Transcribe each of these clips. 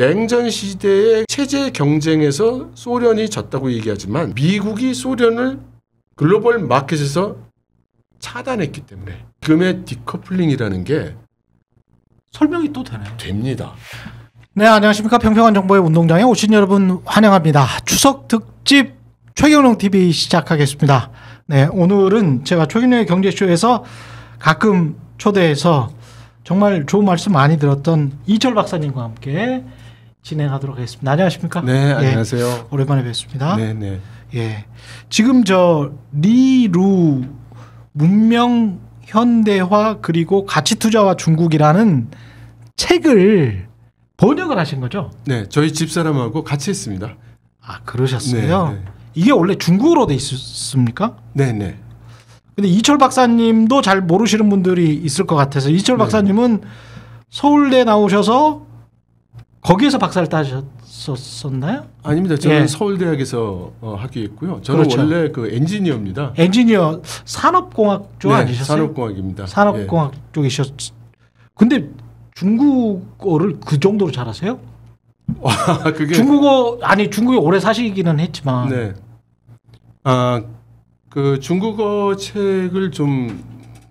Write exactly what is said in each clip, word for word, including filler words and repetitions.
냉전 시대의 체제 경쟁에서 소련이 졌다고 얘기하지만 미국이 소련을 글로벌 마켓에서 차단했기 때문에 금의 디커플링이라는 게 설명이 또 되네요. 됩니다. 네, 안녕하십니까. 평평한 정보의 운동장에 오신 여러분 환영합니다. 추석 특집 최경영티비 시작하겠습니다. 네, 오늘은 제가 최경영의 경제쇼에서 가끔 초대해서 정말 좋은 말씀 많이 들었던 이철 박사님과 함께 진행하도록 하겠습니다. 안녕하십니까? 네, 안녕하세요. 예, 오랜만에 뵙습니다. 네, 네. 예, 지금 저 리루 문명 현대화 그리고 가치 투자와 중국이라는 책을 번역을 하신 거죠? 네, 저희 집사람하고 같이 했습니다. 아, 그러셨어요? 네, 네. 이게 원래 중국어로 돼 있습니까? 네, 네. 근데 이철 박사님도 잘 모르시는 분들이 있을 것 같아서 이철 네. 박사님은 서울대 나오셔서 거기에서 박사를 따셨었나요? 아닙니다. 저는 예. 서울대학에서 어, 학위했고요. 저는 그렇죠. 원래 그 엔지니어입니다. 엔지니어 산업공학 쪽 네, 아니셨어요? 산업공학입니다. 산업공학 예. 쪽이셨. 근데 중국어를 그 정도로 잘하세요? 와, 그게 중국어 아니 중국에 오래 사시기는 했지만. 네. 아. 그 중국어 책을 좀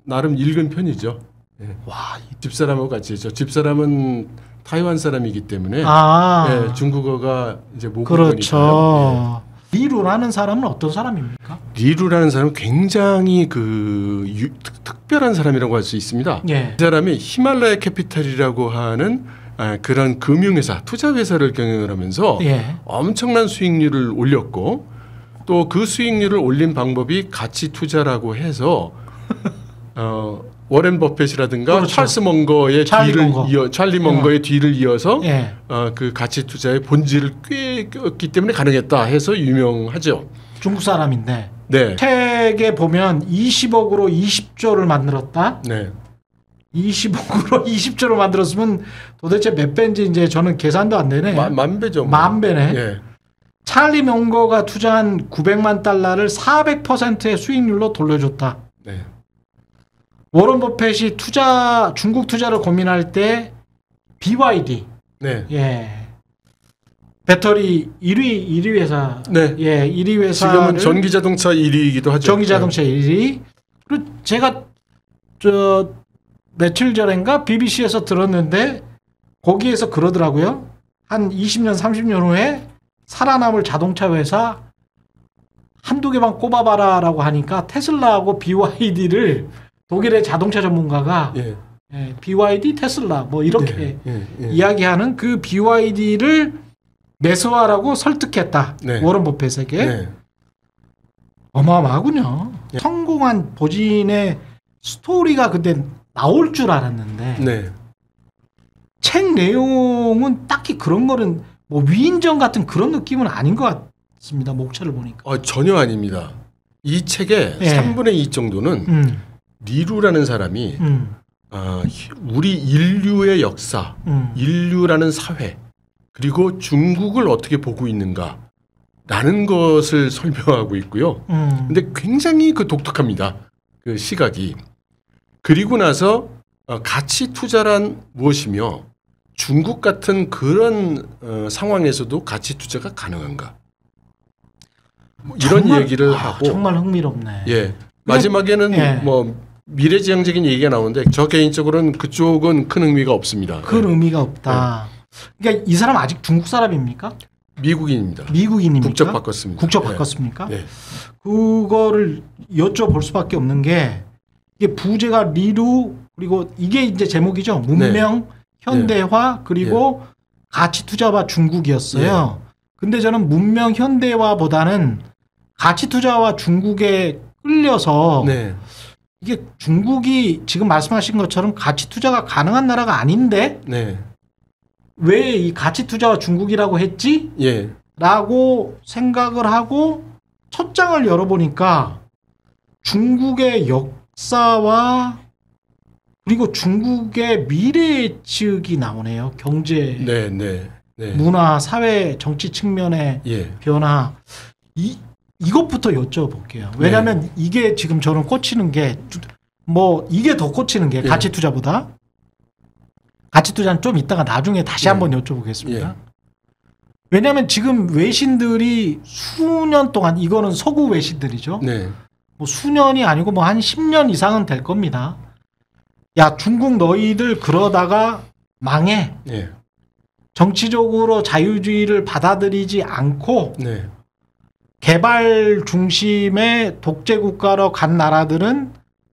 나름 읽은 편이죠. 네. 와, 집사람하고 같이 했죠. 집사람은 타이완 사람이기 때문에 아 네, 중국어가 이제 모국어니까요. 그렇죠. 네. 리루라는 사람은 어떤 사람입니까? 리루라는 사람은 굉장히 그 유, 특, 특별한 사람이라고 할 수 있습니다. 네. 이 사람이 히말라야 캐피탈이라고 하는 아, 그런 금융회사, 투자회사를 경영을 하면서 네. 엄청난 수익률을 올렸고 또 그 수익률을 올린 방법이 가치 투자라고 해서 어, 워렌 버핏이라든가 그렇죠. 찰스 멍거의 찰리 뒤를 멍거. 이어 찰리 멍거의 예. 뒤를 이어서 예. 어, 그 가치 투자의 본질을 꿰었기 때문에 가능했다 해서 유명하죠. 중국 사람인데 네. 책에 보면 이십억으로 이십조를 만들었다. 네. 이십억으로 이십조를 만들었으면 도대체 몇 배인지 이제 저는 계산도 안 되네. 마, 만 배죠. 뭐. 만 배네. 예. 찰리 멍거가 투자한 구백만 달러를 사백 퍼센트의 수익률로 돌려줬다. 네. 워런 버핏이 투자 중국 투자를 고민할 때 비와이디, 네, 예, 배터리 일 위 일 위 회사, 네, 예, 일 위 회사. 지금은 전기 자동차 일 위이기도 하죠. 전기 자동차 네. 일 위. 그리고 제가 저 며칠 전인가 비비씨에서 들었는데 거기에서 그러더라고요. 한 이십 년 삼십 년 후에 살아남을 자동차 회사 한두 개만 꼽아봐라 라고 하니까 테슬라하고 비와이디를 독일의 자동차 전문가가 예. 예, 비와이디 테슬라 뭐 이렇게 예, 예, 예. 이야기하는 그 비와이디를 매수하라고 설득했다. 네. 워런 버핏에게. 네. 어마어마하군요. 예. 성공한 보진의 스토리가 근데 나올 줄 알았는데 네. 책 내용은 딱히 그런 거는 뭐 위인전 같은 그런 느낌은 아닌 것 같습니다. 목차를 보니까. 어, 전혀 아닙니다. 이 책의 예. 삼분의 이 정도는 음. 리루라는 사람이 음. 어, 우리 인류의 역사, 음. 인류라는 사회 그리고 중국을 어떻게 보고 있는가라는 것을 설명하고 있고요. 음. 근데 굉장히 그 독특합니다. 그 시각이. 그리고 나서 어, 가치 투자란 무엇이며 중국 같은 그런 어, 상황에서도 가치 투자가 가능한가? 뭐 이런 정말, 얘기를 아, 하고 정말 흥미롭네. 예, 마지막에는 예. 뭐 미래지향적인 얘기가 나오는데 저 개인적으로는 그쪽은 큰 의미가 없습니다. 큰 네. 의미가 없다. 네. 그러니까 이 사람 아직 중국 사람입니까? 미국인입니다. 미국인입니까? 국적 바꿨습니다. 국적 바꿨습니까? 네. 네. 그거를 여쭤볼 수밖에 없는 게 이게 부제가 리루 그리고 이게 이제 제목이죠. 문명. 네. 현대화 예. 그리고 예. 가치 투자와 중국이었어요. 예. 근데 저는 문명 현대화보다는 가치 투자와 중국에 끌려서 네. 이게 중국이 지금 말씀하신 것처럼 가치 투자가 가능한 나라가 아닌데 네. 왜 이 가치 투자와 중국이라고 했지? 예. 라고 생각을 하고 첫 장을 열어보니까 중국의 역사와 그리고 중국의 미래 측이 나오네요. 경제, 네, 네, 네. 문화, 사회, 정치 측면의 예. 변화. 이, 이것부터 여쭤볼게요. 왜냐하면 네. 이게 지금 저는 꽂히는 게 뭐 이게 더 꽂히는 게 예. 가치 투자보다 가치 투자는 좀 이따가 나중에 다시 예. 한번 여쭤보겠습니다. 예. 왜냐하면 지금 외신들이 수년 동안, 이거는 서구 외신들이죠. 네. 뭐 수년이 아니고 뭐 한 십 년 이상은 될 겁니다. 야, 중국 너희들 그러다가 망해. 네. 정치적으로 자유주의를 받아들이지 않고 네. 개발 중심의 독재 국가로 간 나라들은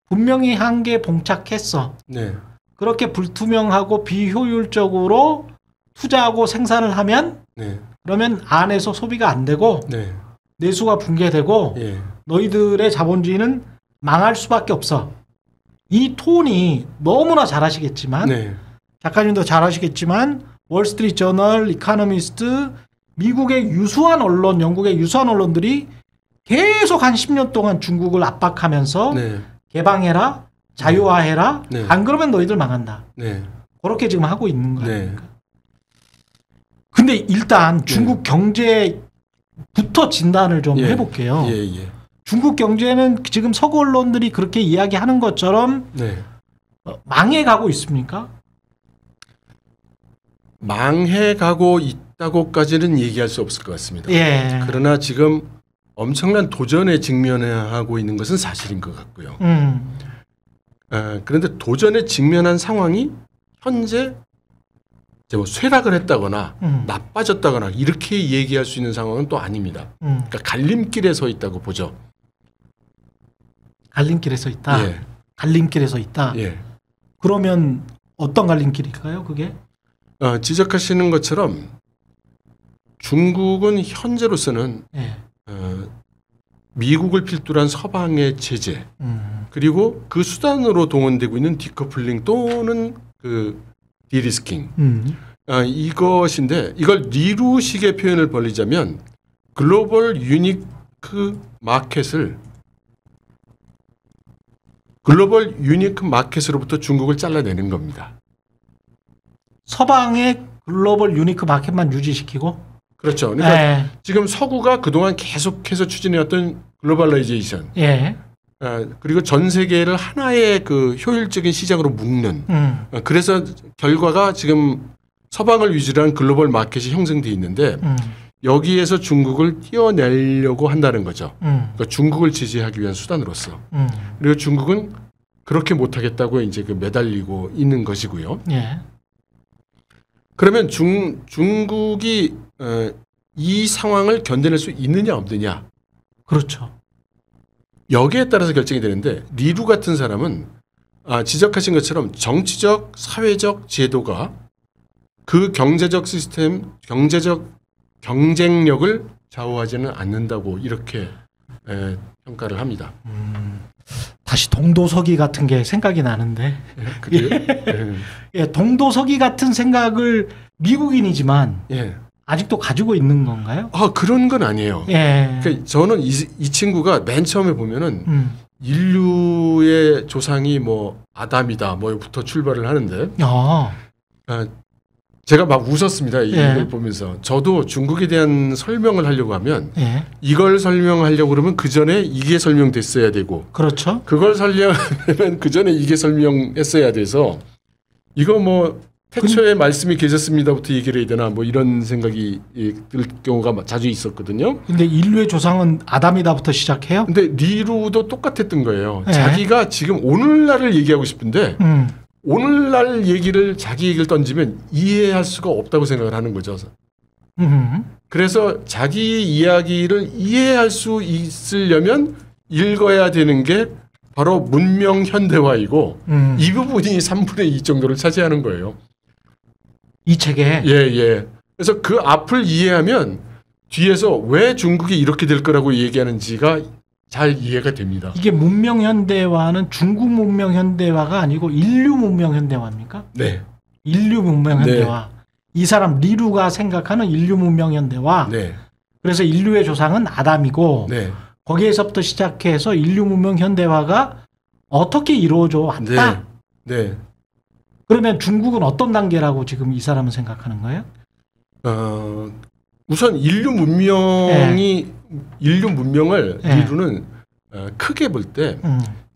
분명히 한계에 봉착했어. 네. 그렇게 불투명하고 비효율적으로 투자하고 생산을 하면 네. 그러면 안에서 소비가 안 되고 네. 내수가 붕괴되고 예. 너희들의 자본주의는 망할 수밖에 없어. 이 톤이 너무나 잘 아시겠지만 네. 작가님도 잘 아시겠지만 월스트리트저널, 이코노미스트, 미국의 유수한 언론, 영국의 유수한 언론들이 계속 한 십 년 동안 중국을 압박하면서 네. 개방해라, 자유화해라, 네. 안 그러면 너희들 망한다. 네. 그렇게 지금 하고 있는 거 아닙니까? 네. 근데 일단 중국 네. 경제부터 진단을 좀 예. 해볼게요. 예, 예. 중국 경제는 지금 서구 언론들이 그렇게 이야기하는 것처럼 네. 망해가고 있습니까? 망해가고 있다고까지는 얘기할 수 없을 것 같습니다. 예. 그러나 지금 엄청난 도전에 직면하고 있는 것은 사실인 것 같고요. 음. 어, 그런데 도전에 직면한 상황이 현재 뭐 쇠락을 했다거나 음. 나빠졌다거나 이렇게 얘기할 수 있는 상황은 또 아닙니다. 음. 그러니까 갈림길에 서 있다고 보죠. 갈림길에 서 있다. 예. 갈림길에 서 있다. 예. 그러면 어떤 갈림길일까요? 그게? 어, 지적하시는 것처럼 중국은 현재로서는 예. 어, 미국을 필두로 한 서방의 제재 음. 그리고 그 수단으로 동원되고 있는 디커플링 또는 그 디리스킹 음. 아, 이것인데 이걸 리루식의 표현을 벌리자면 글로벌 유니크 마켓을 글로벌 유니크 마켓으로부터 중국을 잘라내는 겁니다. 서방의 글로벌 유니크 마켓만 유지시키고? 그렇죠. 그러니까 에. 지금 서구가 그동안 계속해서 추진해왔던 글로벌라이제이션 예. 아, 그리고 전 세계를 하나의 그 효율적인 시장으로 묶는 음. 아, 그래서 결과가 지금 서방을 위주로 한 글로벌 마켓이 형성돼 있는데 음. 여기에서 중국을 띄어내려고 한다는 거죠. 음. 그러니까 중국을 지지하기 위한 수단으로서 음. 그리고 중국은 그렇게 못하겠다고 이제 그 매달리고 있는 것이고요. 예. 그러면 중, 중국이 어, 이 상황을 견뎌낼 수 있느냐 없느냐. 그렇죠. 여기에 따라서 결정이 되는데 리루 같은 사람은 아, 지적하신 것처럼 정치적, 사회적 제도가 그 경제적 시스템, 경제적 경쟁력을 좌우하지는 않는다고 이렇게 에, 평가를 합니다. 음, 다시 동도서기 같은 게 생각이 나는데. 그래요? 예. 예, 동도서기 같은 생각을 미국인이지만 예. 아직도 가지고 있는 건가요? 아, 그런 건 아니에요. 예. 그러니까 저는 이, 이 친구가 맨 처음에 보면은 음. 인류의 조상이 뭐 아담이다 뭐부터 출발을 하는데 아. 아, 제가 막 웃었습니다. 예. 이걸 보면서. 저도 중국에 대한 설명을 하려고 하면 예. 이걸 설명하려고 그러면 그 전에 이게 설명됐어야 되고 그렇죠. 그걸 설명하면 그 전에 이게 설명했어야 돼서 이거 뭐 태초에 말씀이 계셨습니다부터 얘기를 해야 되나 뭐 이런 생각이 들 경우가 자주 있었거든요. 근데 인류의 조상은 아담이다부터 시작해요? 근데 리루도 똑같았던 거예요. 네. 자기가 지금 오늘날을 얘기하고 싶은데 음. 오늘날 얘기를 자기 얘기를 던지면 이해할 수가 없다고 생각을 하는 거죠. 음. 그래서 자기 이야기를 이해할 수 있으려면 읽어야 되는 게 바로 문명 현대화이고 음. 이 부분이 삼분의 이 정도를 차지하는 거예요. 이 책에 예예. 예. 그래서 그 앞을 이해하면 뒤에서 왜 중국이 이렇게 될 거라고 얘기하는지가 잘 이해가 됩니다. 이게 문명 현대화는 중국 문명 현대화가 아니고 인류 문명 현대화입니까? 네. 인류 문명 현대화. 네. 이 사람 리루가 생각하는 인류 문명 현대화. 네. 그래서 인류의 조상은 아담이고 네. 거기에서부터 시작해서 인류 문명 현대화가 어떻게 이루어져 왔다. 네. 네. 그러면 중국은 어떤 단계라고 지금 이 사람은 생각하는 거예요? 어, 우선 인류 문명이 네. 인류 문명을 네. 리루는 크게 볼 때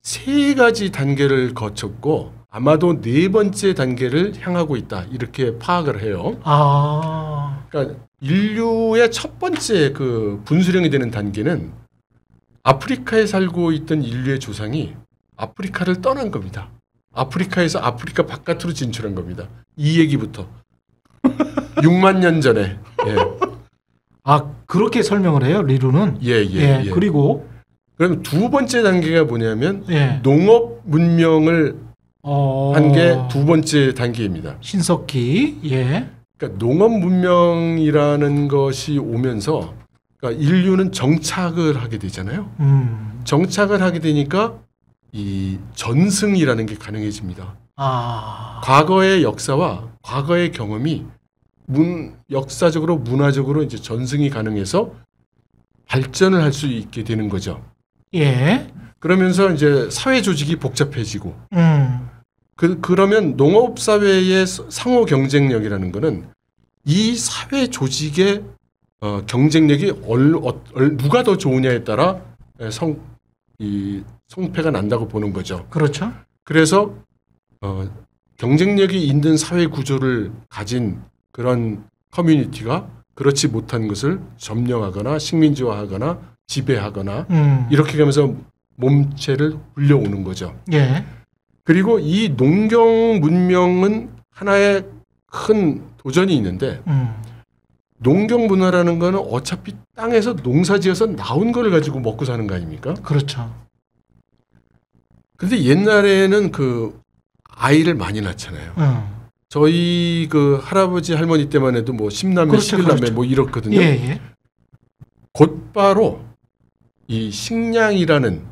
세 음. 가지 단계를 거쳤고 아마도 네 번째 단계를 향하고 있다 이렇게 파악을 해요. 아. 그러니까 인류의 첫 번째 그 분수령이 되는 단계는 아프리카에 살고 있던 인류의 조상이 아프리카를 떠난 겁니다. 아프리카에서 아프리카 바깥으로 진출한 겁니다. 이 얘기부터 육만 년 전에. 예. 아, 그렇게 설명을 해요, 리루는? 예, 예, 예, 예. 그리고 그럼 두 번째 단계가 뭐냐면 예. 농업 문명을 어... 한 게 두 번째 단계입니다. 신석기. 예. 그러니까 농업 문명이라는 것이 오면서 그러니까 인류는 정착을 하게 되잖아요. 음. 정착을 하게 되니까 이 전승이라는 게 가능해집니다. 아... 과거의 역사와 과거의 경험이 문 역사적으로 문화적으로 이제 전승이 가능해서 발전을 할 수 있게 되는 거죠. 예. 그러면서 이제 사회 조직이 복잡해지고, 음. 그 그러면 농업 사회의 상호 경쟁력이라는 거는 이 사회 조직의 어, 경쟁력이 얼, 얼, 누가 더 좋으냐에 따라 성 이 성패가 난다고 보는 거죠. 그렇죠. 그래서 어, 경쟁력이 있는 사회 구조를 가진 그런 커뮤니티가 그렇지 못한 것을 점령하거나 식민지화하거나 지배하거나 음. 이렇게 가면서 몸체를 굴려오는 거죠. 예. 그리고 이 농경 문명은 하나의 큰 도전이 있는데 음. 농경 문화라는 거는 어차피 땅에서 농사지어서 나온 걸 가지고 먹고 사는 거 아닙니까? 그렇죠. 근데 옛날에는 그 아이를 많이 낳잖아요. 음. 저희 그 할아버지 할머니 때만 해도 뭐 십남매, 그렇죠, 십일남매 그렇죠. 뭐 이렇거든요. 예, 예. 곧바로 이 식량이라는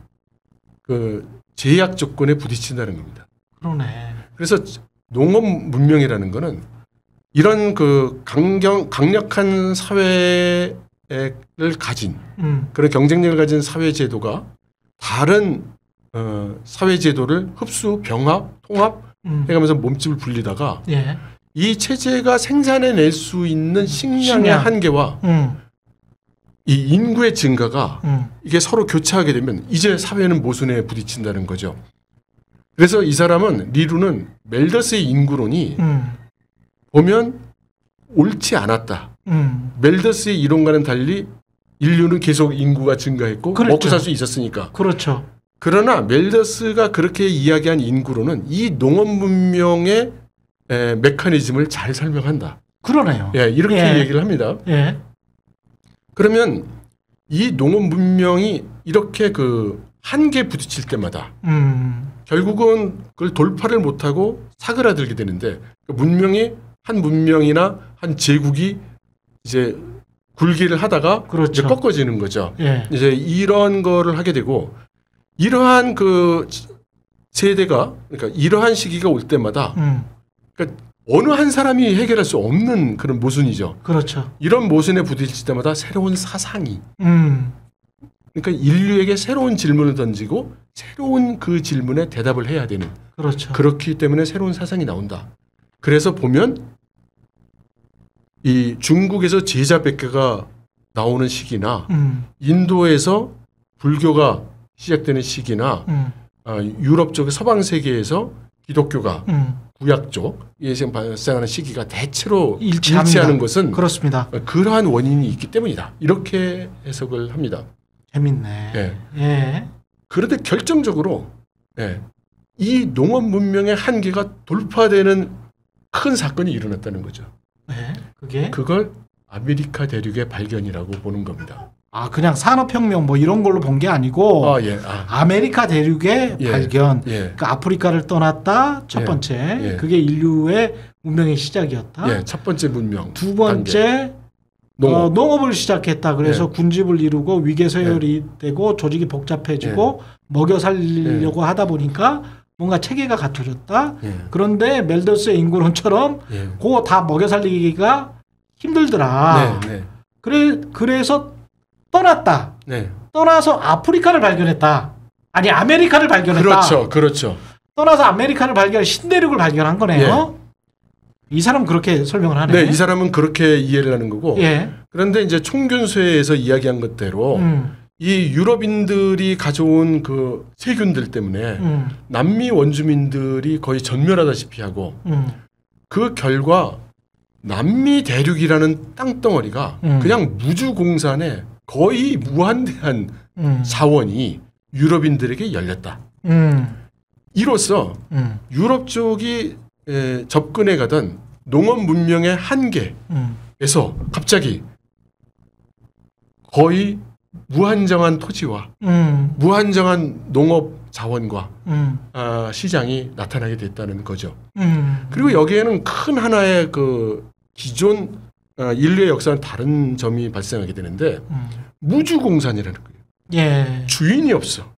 그 제약 조건에 부딪힌다는 겁니다. 그러네. 그래서 농업 문명이라는 거는 이런 그 강경 강력한 사회를 가진 음. 그런 경쟁력을 가진 사회 제도가 다른 어, 사회 제도를 흡수, 병합, 통합 음. 해가면서 몸집을 불리다가 예. 이 체제가 생산해낼 수 있는 식량의 식량. 한계와 음. 이 인구의 증가가 음. 이게 서로 교차하게 되면 이제 사회는 모순에 부딪힌다는 거죠. 그래서 이 사람은 리루는 멜더스의 인구론이 음. 보면 옳지 않았다. 음. 멜더스의 이론과는 달리 인류는 계속 인구가 증가했고 그렇죠. 먹고 살 수 있었으니까. 그렇죠. 그러나 멜더스가 그렇게 이야기한 인구로는 이 농업 문명의 에, 메커니즘을 잘 설명한다. 그러네요. 예, 이렇게 예. 얘기를 합니다. 예. 그러면 이 농업 문명이 이렇게 그 한계에 부딪힐 때마다 음. 결국은 그걸 돌파를 못하고 사그라들게 되는데 문명이 한 문명이나 한 제국이 이제 굴기를 하다가 그렇죠. 이제 꺾어지는 거죠. 예. 이제 이런 거를 하게 되고. 이러한 그 세대가 그러니까 이러한 시기가 올 때마다 음. 그러니까 어느 한 사람이 해결할 수 없는 그런 모순이죠. 그렇죠. 이런 모순에 부딪힐 때마다 새로운 사상이 음. 그러니까 인류에게 새로운 질문을 던지고 새로운 그 질문에 대답을 해야 되는 그렇죠. 그렇기 때문에 새로운 사상이 나온다. 그래서 보면 이 중국에서 제자 백개가 나오는 시기나 음. 인도에서 불교가 시작되는 시기나 음. 어, 유럽 쪽의 서방 세계에서 기독교가 음. 구약 쪽에 발생하는 시기가 대체로 일치합니다. 일치하는 것은 그렇습니다. 그러한 원인이 있기 때문이다. 이렇게 해석을 합니다. 재밌네. 예. 예. 그런데 결정적으로 예. 이 농업 문명의 한계가 돌파되는 큰 사건이 일어났다는 거죠. 예. 그게 그걸 아메리카 대륙의 발견이라고 보는 겁니다. 아, 그냥 산업혁명 뭐 이런 걸로 본 게 아니고 아, 예, 아. 아메리카 대륙의 예, 발견 예. 그러니까 아프리카를 떠났다 첫 번째 예, 예. 그게 인류의 문명의 시작이었다. 예, 첫 번째 문명. 두 번째 농업. 어, 농업을 시작했다. 그래서 예. 군집을 이루고 위계서열이 예. 되고 조직이 복잡해지고 예. 먹여 살리려고 예. 하다 보니까 뭔가 체계가 갖춰졌다. 예. 그런데 멜더스의 인구론처럼 예. 그거 다 먹여 살리기가 힘들더라. 네, 네. 그래, 그래서 떠났다. 네. 떠나서 아프리카를 발견했다. 아니 아메리카를 발견했다. 그렇죠, 그렇죠. 떠나서 아메리카를 발견한 신대륙을 발견한 거네요. 예. 이 사람은 그렇게 설명을 하네요. 네, 이 사람은 그렇게 이해를 하는 거고. 예. 그런데 이제 총균쇠에서 이야기한 것대로 음. 이 유럽인들이 가져온 그 세균들 때문에 음. 남미 원주민들이 거의 전멸하다시피 하고 음. 그 결과 남미 대륙이라는 땅덩어리가 음. 그냥 무주공산에 거의 무한대한 음. 자원이 유럽인들에게 열렸다. 음. 이로써 음. 유럽 쪽이 에, 접근해 가던 농업 문명의 한계에서 음. 갑자기 거의 무한정한 토지와 음. 무한정한 농업 자원과 음. 아, 시장이 나타나게 됐다는 거죠. 음. 그리고 여기에는 큰 하나의 그 기존 아, 인류의 역사는 다른 점이 발생하게 되는데 음. 무주공산이라는 거예요. 예. 주인이 없어.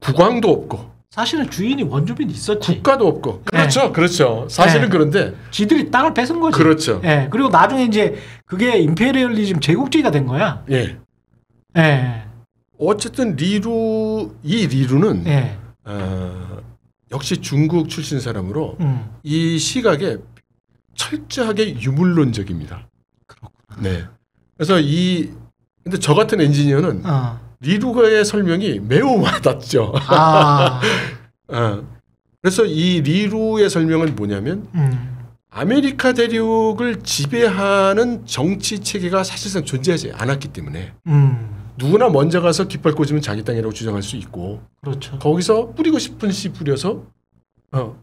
국왕도 없고. 사실은 주인이 원주민이 있었지. 국가도 없고. 그렇죠. 네. 그렇죠. 사실은 네. 그런데 지들이 땅을 뺏은 거지. 그렇죠. 예. 그리고 나중에 이제 그게 임페리얼리즘 제국주의가 된 거야. 예. 예. 어쨌든 리루 이 리루는 예. 어, 역시 중국 출신 사람으로 음. 이 시각에 철저하게 유물론적입니다. 그렇구나. 네. 그래서 이 근데 저 같은 엔지니어는 어. 리루의 설명이 매우 와닿죠. 아. 어. 그래서 이 리루의 설명은 뭐냐면 음. 아메리카 대륙을 지배하는 정치 체계가 사실상 존재하지 않았기 때문에 음. 누구나 먼저 가서 깃발 꽂으면 자기 땅이라고 주장할 수 있고 그렇죠. 거기서 뿌리고 싶은 씨 뿌려서 어,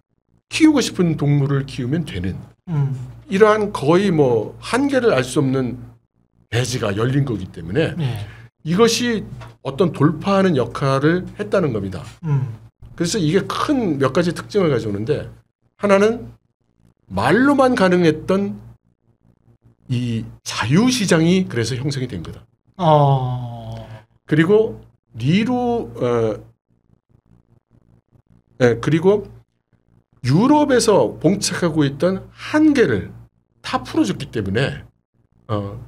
키우고 싶은 동물을 키우면 되는 음. 이러한 거의 뭐 한계를 알 수 없는 배지가 열린 거기 때문에 네. 이것이 어떤 돌파하는 역할을 했다는 겁니다. 음. 그래서 이게 큰 몇 가지 특징을 가져오는데 하나는 말로만 가능했던 이 자유시장이 그래서 형성이 된 거다. 어... 그리고 리루 어, 네, 그리고 유럽에서 봉착하고 있던 한계를 다 풀어줬기 때문에 어,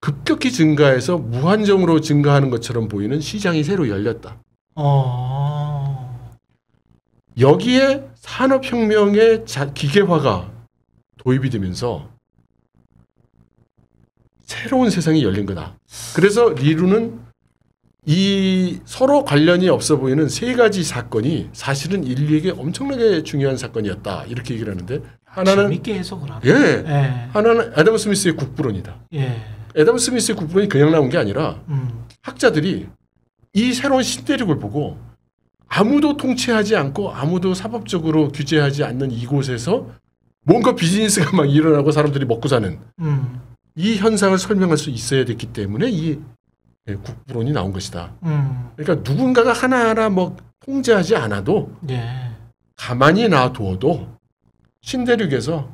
급격히 증가해서 무한정으로 증가하는 것처럼 보이는 시장이 새로 열렸다. 어... 여기에 산업혁명의 기계화가 도입이 되면서 새로운 세상이 열린 거다. 그래서 리루는 이 서로 관련이 없어 보이는 세 가지 사건이 사실은 인류에게 엄청나게 중요한 사건이었다. 이렇게 얘기를 하는데 하나는 재밌게 해석을 하네. 예, 예. 하나는 애덤 스미스의 국부론이다. 예. 애덤 스미스의 국부론이 그냥 나온 게 아니라 음. 학자들이 이 새로운 신대륙을 보고 아무도 통치하지 않고 아무도 사법적으로 규제하지 않는 이곳에서 뭔가 비즈니스가 막 일어나고 사람들이 먹고 사는 음. 이 현상을 설명할 수 있어야 됐기 때문에 이 국부론이 나온 것이다. 음. 그러니까 누군가가 하나하나 뭐 통제하지 않아도 예. 가만히 놔두어도 신대륙에서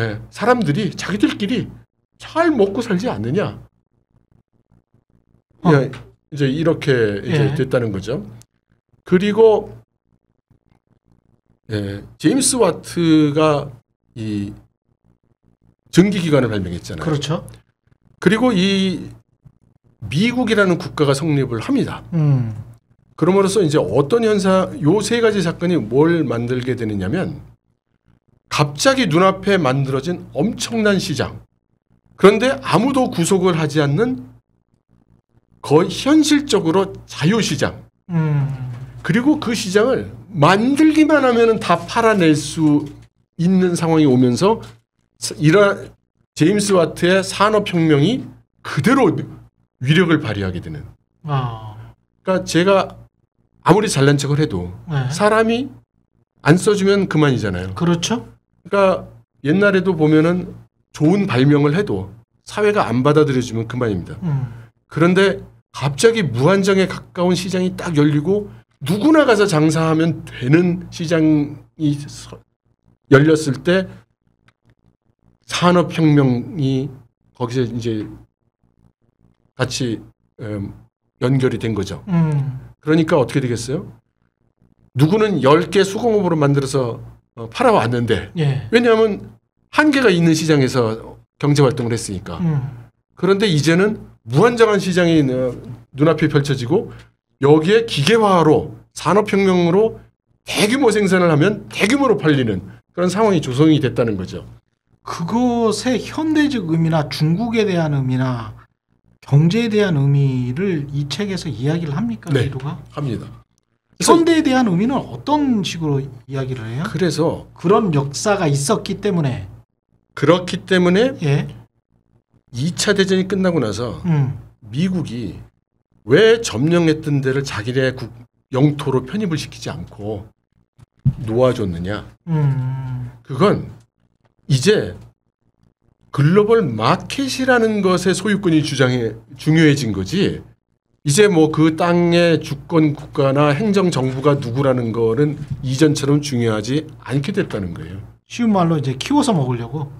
예, 사람들이 자기들끼리 잘 먹고 살지 않느냐. 어. 예, 이제 이렇게 이제 예. 됐다는 거죠. 그리고 예, 제임스 와트가 이 전기기관을 발명했잖아요. 그렇죠. 그리고 이 미국이라는 국가가 성립을 합니다. 음. 그럼으로써 이제 어떤 현상, 요 세 가지 사건이 뭘 만들게 되느냐면 갑자기 눈앞에 만들어진 엄청난 시장. 그런데 아무도 구속을 하지 않는 거의 현실적으로 자유시장. 음. 그리고 그 시장을 만들기만 하면은 다 팔아낼 수 있는 상황이 오면서 이런 제임스 와트의 산업혁명이 그대로 위력을 발휘하게 되는. 아. 그러니까 제가 아무리 잘난 척을 해도 네. 사람이 안 써주면 그만이잖아요. 그렇죠. 그러니까 옛날에도 보면은 좋은 발명을 해도 사회가 안 받아들여주면 그만입니다. 음. 그런데 갑자기 무한정에 가까운 시장이 딱 열리고 누구나 가서 장사하면 되는 시장이 열렸을 때 산업혁명이 거기서 이제 같이 음, 연결이 된 거죠. 음. 그러니까 어떻게 되겠어요? 누구는 열 개 수공업으로 만들어서 어, 팔아왔는데 예. 왜냐하면 한계가 있는 시장에서 경제활동을 했으니까. 음. 그런데 이제는 무한정한 시장이 눈앞에 펼쳐지고 여기에 기계화로 산업혁명으로 대규모 생산을 하면 대규모로 팔리는 그런 상황이 조성이 됐다는 거죠. 그것의 현대적 의미나 중국에 대한 의미나 경제에 대한 의미를 이 책에서 이야기를 합니까? 네, 리루가? 합니다. 현대에 대한 의미는 어떤 식으로 이야기를 해요? 그래서 그런 역사가 있었기 때문에 그렇기 때문에 예. 이 차 대전이 끝나고 나서 음. 미국이 왜 점령했던 데를 자기네 국, 영토로 편입을 시키지 않고 놓아줬느냐. 음. 그건 이제 글로벌 마켓이라는 것의 소유권이 주장해 중요해진 거지. 이제 뭐 그 땅의 주권 국가나 행정 정부가 누구라는 거는 이전처럼 중요하지 않게 됐다는 거예요. 쉬운 말로 이제 키워서 먹으려고.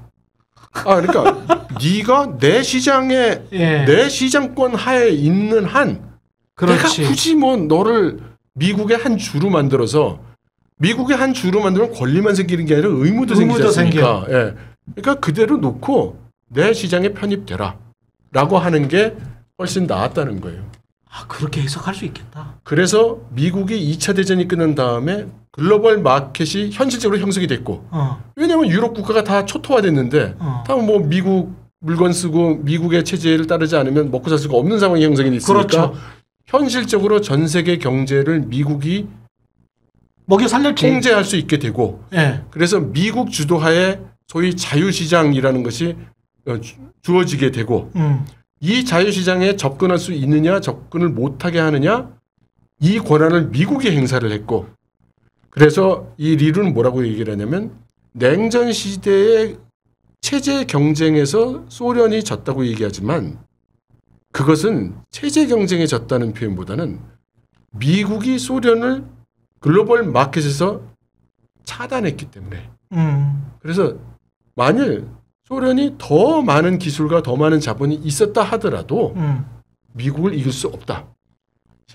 아, 그러니까 네가 내 시장에 예. 내 시장권 하에 있는 한 그렇지. 내가 굳이 뭐 너를 미국의 한 주로 만들어서 미국의 한 주로 만들면 권리만 생기는 게 아니라 의무도, 의무도 생기지 않습니까? 예. 그러니까 그대로 놓고 내 시장에 편입되라 라고 하는 게 훨씬 나았다는 거예요. 아, 그렇게 해석할 수 있겠다. 그래서 미국이 이 차 대전이 끝난 다음에 글로벌 마켓이 현실적으로 형성이 됐고 어. 왜냐하면 유럽 국가가 다 초토화됐는데 어. 다 뭐 미국 물건 쓰고 미국의 체제를 따르지 않으면 먹고 살 수가 없는 상황이 형성이 됐으니까 그렇죠. 현실적으로 전 세계 경제를 미국이 먹여 살렸지. 통제할 수 있게 되고 네. 그래서 미국 주도하에 소위 자유시장이라는 것이 주어지게 되고 음. 이 자유시장에 접근할 수 있느냐 접근을 못하게 하느냐 이 권한을 미국이 행사를 했고 그래서 이 리루는 뭐라고 얘기를 하냐면 냉전 시대의 체제 경쟁에서 소련이 졌다고 얘기하지만 그것은 체제 경쟁에 졌다는 표현보다는 미국이 소련을 글로벌 마켓에서 차단했기 때문에 음. 그래서 만일 소련이 더 많은 기술과 더 많은 자본이 있었다 하더라도 음. 미국을 이길 수 없다.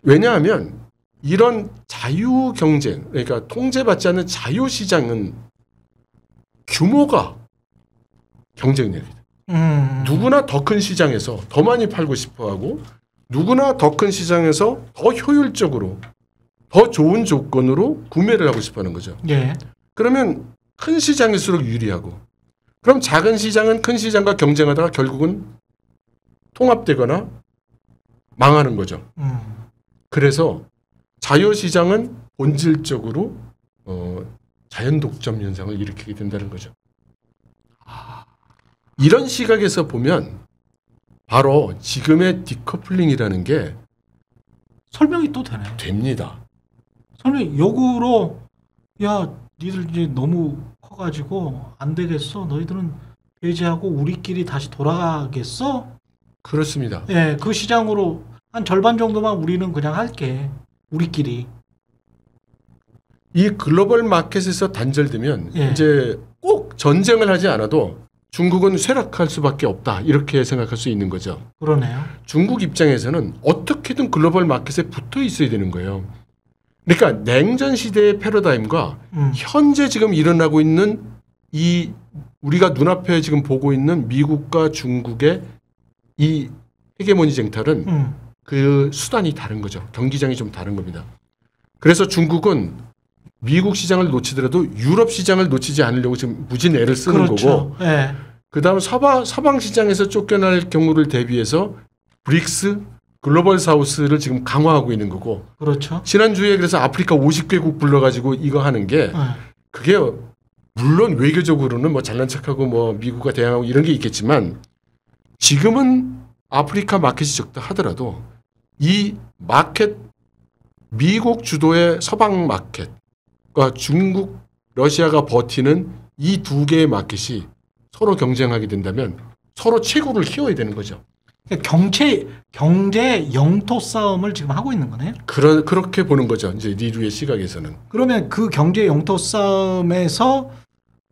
왜냐하면 이런 자유 경쟁, 그러니까 통제받지 않는 자유 시장은 규모가 경쟁력이다. 음. 누구나 더 큰 시장에서 더 많이 팔고 싶어 하고 누구나 더 큰 시장에서 더 효율적으로 더 좋은 조건으로 구매를 하고 싶어 하는 거죠. 예. 그러면 큰 시장일수록 유리하고 그럼 작은 시장은 큰 시장과 경쟁하다가 결국은 통합되거나 망하는 거죠. 음. 그래서 자유시장은 본질적으로 어, 자연 독점 현상을 일으키게 된다는 거죠. 이런 시각에서 보면 바로 지금의 디커플링이라는 게 설명이 또 되네요. 됩니다. 설명이 역으로 야 니들 이제 너무 커가지고 안 되겠어. 너희들은 배제하고 우리끼리 다시 돌아가겠어? 그렇습니다. 예, 그 시장으로 한 절반 정도만 우리는 그냥 할게. 우리끼리. 이 글로벌 마켓에서 단절되면 예. 이제 꼭 전쟁을 하지 않아도 중국은 쇠락할 수밖에 없다. 이렇게 생각할 수 있는 거죠. 그러네요. 중국 입장에서는 어떻게든 글로벌 마켓에 붙어 있어야 되는 거예요. 그러니까 냉전 시대의 패러다임과 음. 현재 지금 일어나고 있는 이 우리가 눈앞에 지금 보고 있는 미국과 중국의 이 헤게모니 쟁탈은 음. 그 수단이 다른 거죠. 경기장이 좀 다른 겁니다. 그래서 중국은 미국 시장을 놓치더라도 유럽 시장을 놓치지 않으려고 지금 무진 애를 쓰는 그렇죠. 거고 네. 그다음 서방, 서방 시장에서 쫓겨날 경우를 대비해서 브릭스 글로벌 사우스를 지금 강화하고 있는 거고 그렇죠. 지난주에 그래서 아프리카 오십 개국 불러가지고 이거 하는 게 네. 그게 물론 외교적으로는 뭐 잘난 척하고 뭐 미국과 대항하고 이런 게 있겠지만 지금은 아프리카 마켓이 적다 하더라도 이 마켓 미국 주도의 서방 마켓과 중국 러시아가 버티는 이 두 개의 마켓이 서로 경쟁하게 된다면 서로 체구를 키워야 되는 거죠. 경제, 경제 영토 싸움을 지금 하고 있는 거네요. 그러, 그렇게 보는 거죠. 이제 리루의 시각에서는. 그러면 그 경제 영토 싸움에서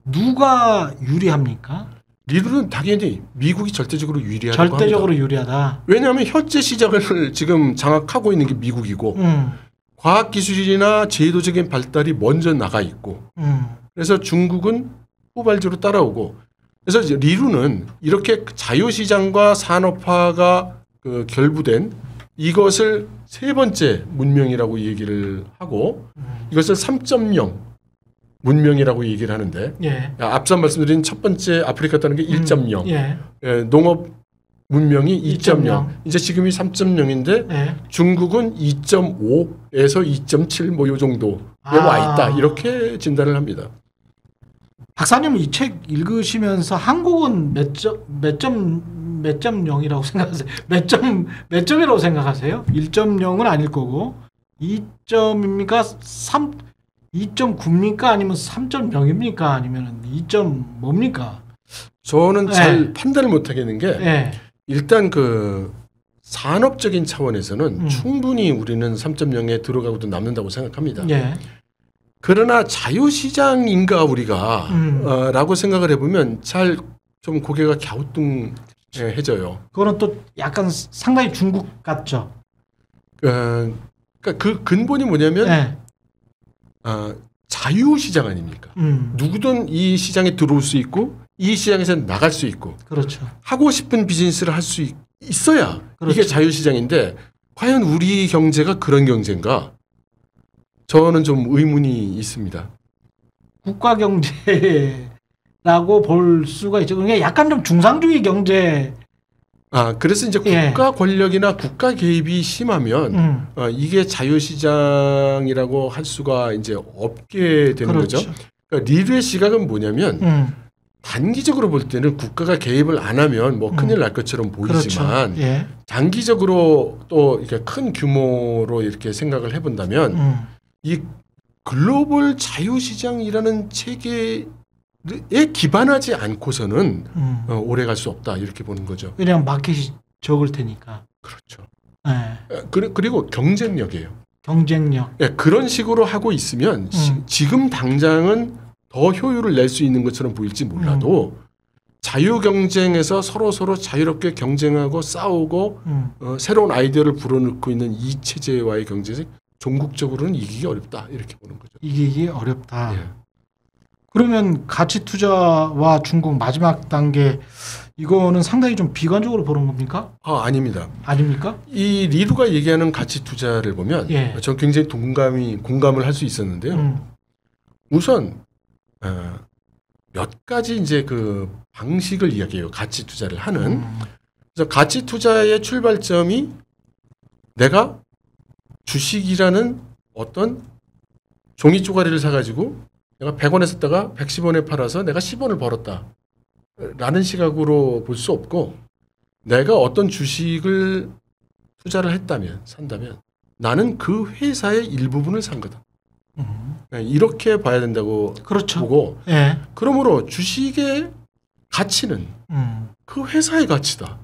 누가 유리합니까? 리루는 당연히 미국이 절대적으로 유리하다고 합니다. 절대적으로 유리하다. 왜냐하면 현재 시장을 지금 장악하고 있는 게 미국이고 음. 과학기술이나 제도적인 발달이 먼저 나가 있고 음. 그래서 중국은 후발주로 따라오고 그래서 리루는 이렇게 자유시장과 산업화가 그 결부된 이것을 세 번째 문명이라고 얘기를 하고 이것을 삼 점 영 문명이라고 얘기를 하는데 예. 앞서 말씀드린 첫 번째 아프리카 따는 게 일 점 영 음, 예. 예, 농업 문명이 이 점 영. 이제 지금이 삼 점 영인데 네. 중국은 이 점 오에서 이 점 칠 뭐 요 정도에 아. 와 있다. 이렇게 진단을 합니다. 박사님은 이 책 읽으시면서 한국은 몇 점, 몇 점, 몇 점 영이라고 생각하세요? 몇 점, 몇 점이라고 생각하세요? 일 점 영은 아닐 거고 이 점입니까? 이 점 구입니까? 아니면 삼 점 영입니까? 아니면 이 점 뭡니까? 저는 잘 네. 판단을 못 하겠는 게 네. 일단 그 산업적인 차원에서는 음. 충분히 우리는 삼 점 영에 들어가고도 남는다고 생각합니다. 네. 그러나 자유시장인가 우리가 음. 어, 라고 생각을 해보면 잘 좀 고개가 갸우뚱해져요. 그거는 또 약간 상당히 중국 같죠. 어, 그러니까 그 근본이 뭐냐면 네. 어, 자유시장 아닙니까? 음. 누구든 이 시장에 들어올 수 있고 이 시장에서 나갈 수 있고 그렇죠. 하고 싶은 비즈니스를 할 수 있어야 그렇죠. 이게 자유시장인데 과연 우리 경제가 그런 경제인가? 저는 좀 의문이 있습니다. 국가 경제라고 볼 수가 있죠. 그러니까 약간 좀 중상주의 경제. 아, 그래서 이제 국가 예. 권력이나 국가 개입이 심하면 음. 어, 이게 자유시장이라고 할 수가 이제 없게 되는 그렇죠. 거죠. 그러니까 리루의 시각은 뭐냐면 음. 단기적으로 볼 때는 국가가 개입을 안 하면 뭐 큰일 날 것처럼 보이지만 그렇죠. 예. 장기적으로 또 이렇게 큰 규모로 이렇게 생각을 해본다면 음. 이 글로벌 자유시장이라는 체계에 기반하지 않고서는 음. 어, 오래 갈 수 없다 이렇게 보는 거죠. 왜냐하면 마켓이 적을 테니까. 그렇죠. 예. 그리고 경쟁력이에요. 경쟁력. 예, 그런 식으로 하고 있으면 음. 시, 지금 당장은 더 효율을 낼 수 있는 것처럼 보일지 몰라도 음. 자유 경쟁에서 서로서로 자유롭게 경쟁하고 싸우고 음. 어, 새로운 아이디어를 불어넣고 있는 이 체제와의 경쟁이 종국적으로는 이기기 어렵다 이렇게 보는 거죠. 이기기 어렵다. 예. 그러면 가치 투자와 중국 마지막 단계 이거는 상당히 좀 비관적으로 보는 겁니까? 아, 아닙니다. 아닙니까? 이 리루가 얘기하는 가치 투자를 보면 예. 저는 굉장히 동감이 공감을 할 수 있었는데요. 음. 우선 어, 몇 가지 이제 그 방식을 이야기해요. 가치 투자를 하는. 음. 그래서 가치 투자의 출발점이 내가 주식이라는 어떤 종이 쪼가리를 사가지고 내가 백 원에 샀다가 백십 원에 팔아서 내가 십 원을 벌었다. 라는 시각으로 볼 수 없고 내가 어떤 주식을 투자를 했다면, 산다면 나는 그 회사의 일부분을 산 거다. 음. 이렇게 봐야 된다고 그렇죠. 보고 예. 그러므로 주식의 가치는 음. 그 회사의 가치다.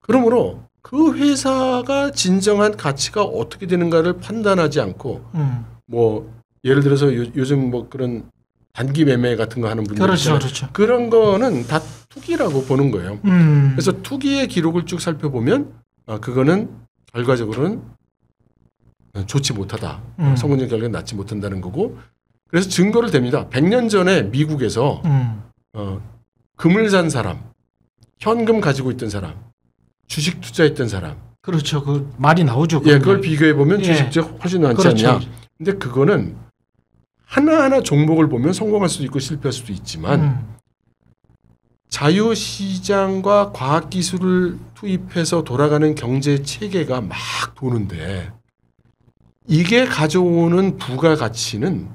그러므로 그 회사가 진정한 가치가 어떻게 되는가를 판단하지 않고 음. 뭐 예를 들어서 요, 요즘 뭐 그런 단기 매매 같은 거 하는 분들 그렇죠, 그렇죠. 그런 거는 다 투기라고 보는 거예요. 음. 그래서 투기의 기록을 쭉 살펴보면 아, 그거는 결과적으로는 좋지 못하다. 음. 성공적 결과는 낫지 못한다는 거고 그래서 증거를 댑니다. 백 년 전에 미국에서 음. 어, 금을 산 사람, 현금 가지고 있던 사람, 주식 투자했던 사람. 그렇죠. 그 말이 나오죠. 예, 그걸 비교해보면 예. 주식이 훨씬 낫지 그렇죠. 않냐. 근데 그거는 하나하나 종목을 보면 성공할 수도 있고 실패할 수도 있지만 음. 자유시장과 과학기술을 투입해서 돌아가는 경제체계가 막 도는데 이게 가져오는 부가가치는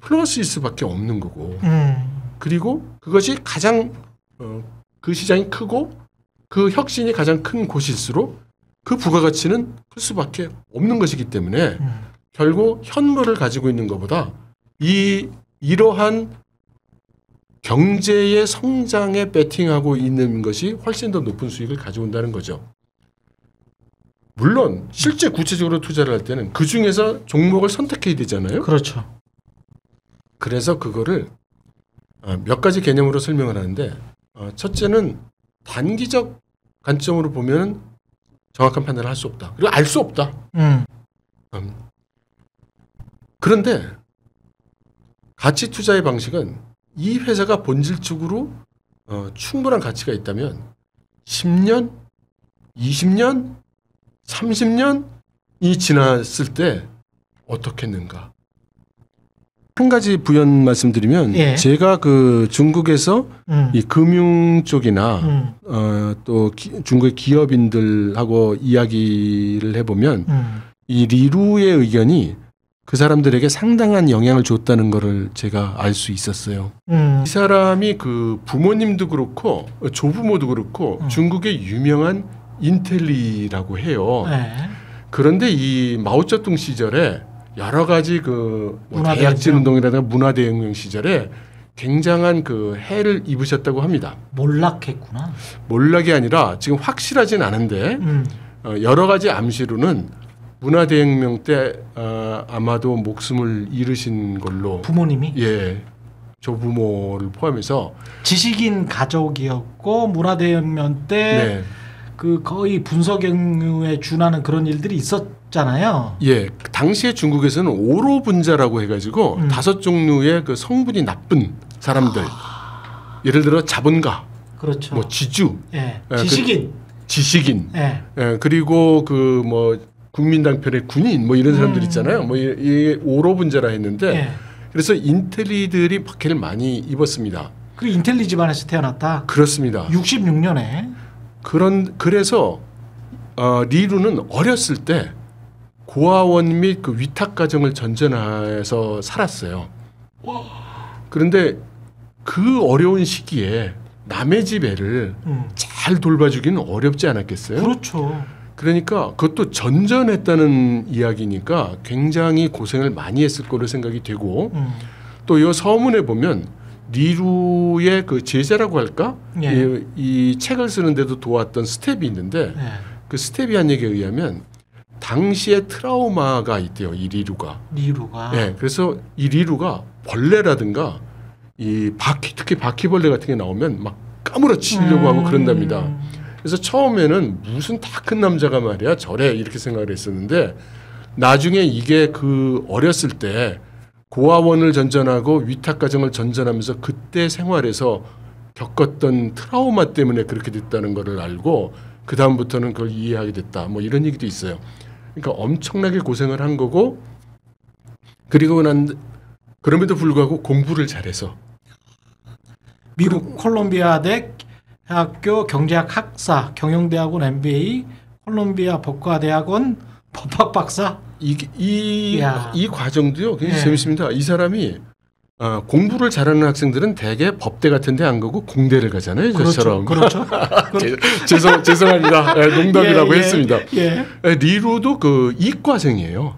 플러스일 수밖에 없는 거고 음. 그리고 그것이 가장 어, 그 시장이 크고 그 혁신이 가장 큰 곳일수록 그 부가가치는 클 수밖에 없는 것이기 때문에 음. 결국 현물을 가지고 있는 것보다 이, 이러한 경제의 성장에 베팅하고 있는 것이 훨씬 더 높은 수익을 가져온다는 거죠. 물론 실제 구체적으로 투자를 할 때는 그중에서 종목을 선택해야 되잖아요. 그렇죠. 그래서 그거를 몇 가지 개념으로 설명을 하는데 첫째는 단기적 관점으로 보면 정확한 판단을 할 수 없다. 그리고 알 수 없다. 음. 그런데 가치 투자의 방식은 이 회사가 본질적으로 충분한 가치가 있다면 십 년, 이십 년 삼십 년이 지났을 때 어떻겠는가 한 가지 부연 말씀드리면 예. 제가 그 중국에서 음. 이 금융 쪽이나 음. 어, 또 기, 중국의 기업인들하고 이야기를 해보면 음. 이 리루의 의견이 그 사람들에게 상당한 영향을 줬다는 거를 제가 알 수 있었어요. 음. 이 사람이 그 부모님도 그렇고 조부모도 그렇고 음. 중국의 유명한 인텔리라고 해요. 네. 그런데 이 마오쩌둥 시절에 여러 가지 그 대약진 운동이라든가 문화대혁명 시절에 굉장한 그 해를 입으셨다고 합니다. 몰락했구나. 몰락이 아니라 지금 확실하진 않은데 음. 어, 여러 가지 암시로는 문화대혁명 때 어, 아마도 목숨을 잃으신 걸로 부모님이? 예. 조부모를 포함해서 지식인 가족이었고 문화대혁명 때 그 네. 거의 분서경유에 준하는 그런 일들이 있었잖아요. 예. 당시에 중국에서는 오로분자라고 해가지고 음. 다섯 종류의 그 성분이 나쁜 사람들 아... 예를 들어 자본가 그렇죠. 뭐 지주 예. 예, 지식인 그, 지식인 예. 예, 그리고 그 뭐 국민당 편의 군인 뭐 이런 사람들 있잖아요. 뭐 이게 오로분자라 했는데 예. 그래서 인텔리들이 박해를 많이 입었습니다. 그 인텔리 집안에서 태어났다. 그렇습니다. 육십육 년에 그런 그래서 어, 리루는 어렸을 때 고아원 및 그 위탁 가정을 전전해서 살았어요. 와. 그런데 그 어려운 시기에 남의 집 애를 음. 잘 돌봐주기는 어렵지 않았겠어요? 그렇죠. 그러니까 그것도 전전했다는 이야기니까 굉장히 고생을 많이 했을 거로 생각이 되고 음. 또 이 서문에 보면 리루의 그 제자라고 할까 예. 이, 이 책을 쓰는데도 도왔던 스텝이 있는데 예. 그 스텝이 한 얘기에 의하면 당시에 트라우마가 있대요. 이 리루가. 리루가. 예, 그래서 이 리루가 벌레라든가 이 바퀴 특히 바퀴벌레 같은 게 나오면 막 까무러치려고 음. 하고 그런답니다. 그래서 처음에는 무슨 다 큰 남자가 말이야 저래 이렇게 생각을 했었는데 나중에 이게 그 어렸을 때 고아원을 전전하고 위탁가정을 전전하면서 그때 생활에서 겪었던 트라우마 때문에 그렇게 됐다는 거를 알고 그 다음부터는 그걸 이해하게 됐다 뭐 이런 얘기도 있어요. 그러니까 엄청나게 고생을 한 거고 그리고 난 그럼에도 불구하고 공부를 잘해서 미국 콜롬비아 대 대학교 경제학 학사, 경영대학원 엠비에이, 콜롬비아 법과대학원 법학 박사. 이, 이, 이 과정도요 굉장히 네. 재밌습니다. 이 사람이 어, 공부를 잘하는 학생들은 대개 법대 같은 데 안 가고 공대를 가잖아요. 그렇죠. 저처럼. 그렇죠. 제, 죄송, 죄송합니다. 네, 농담이라고 예, 했습니다. 예. 리루도 그 이과생이에요.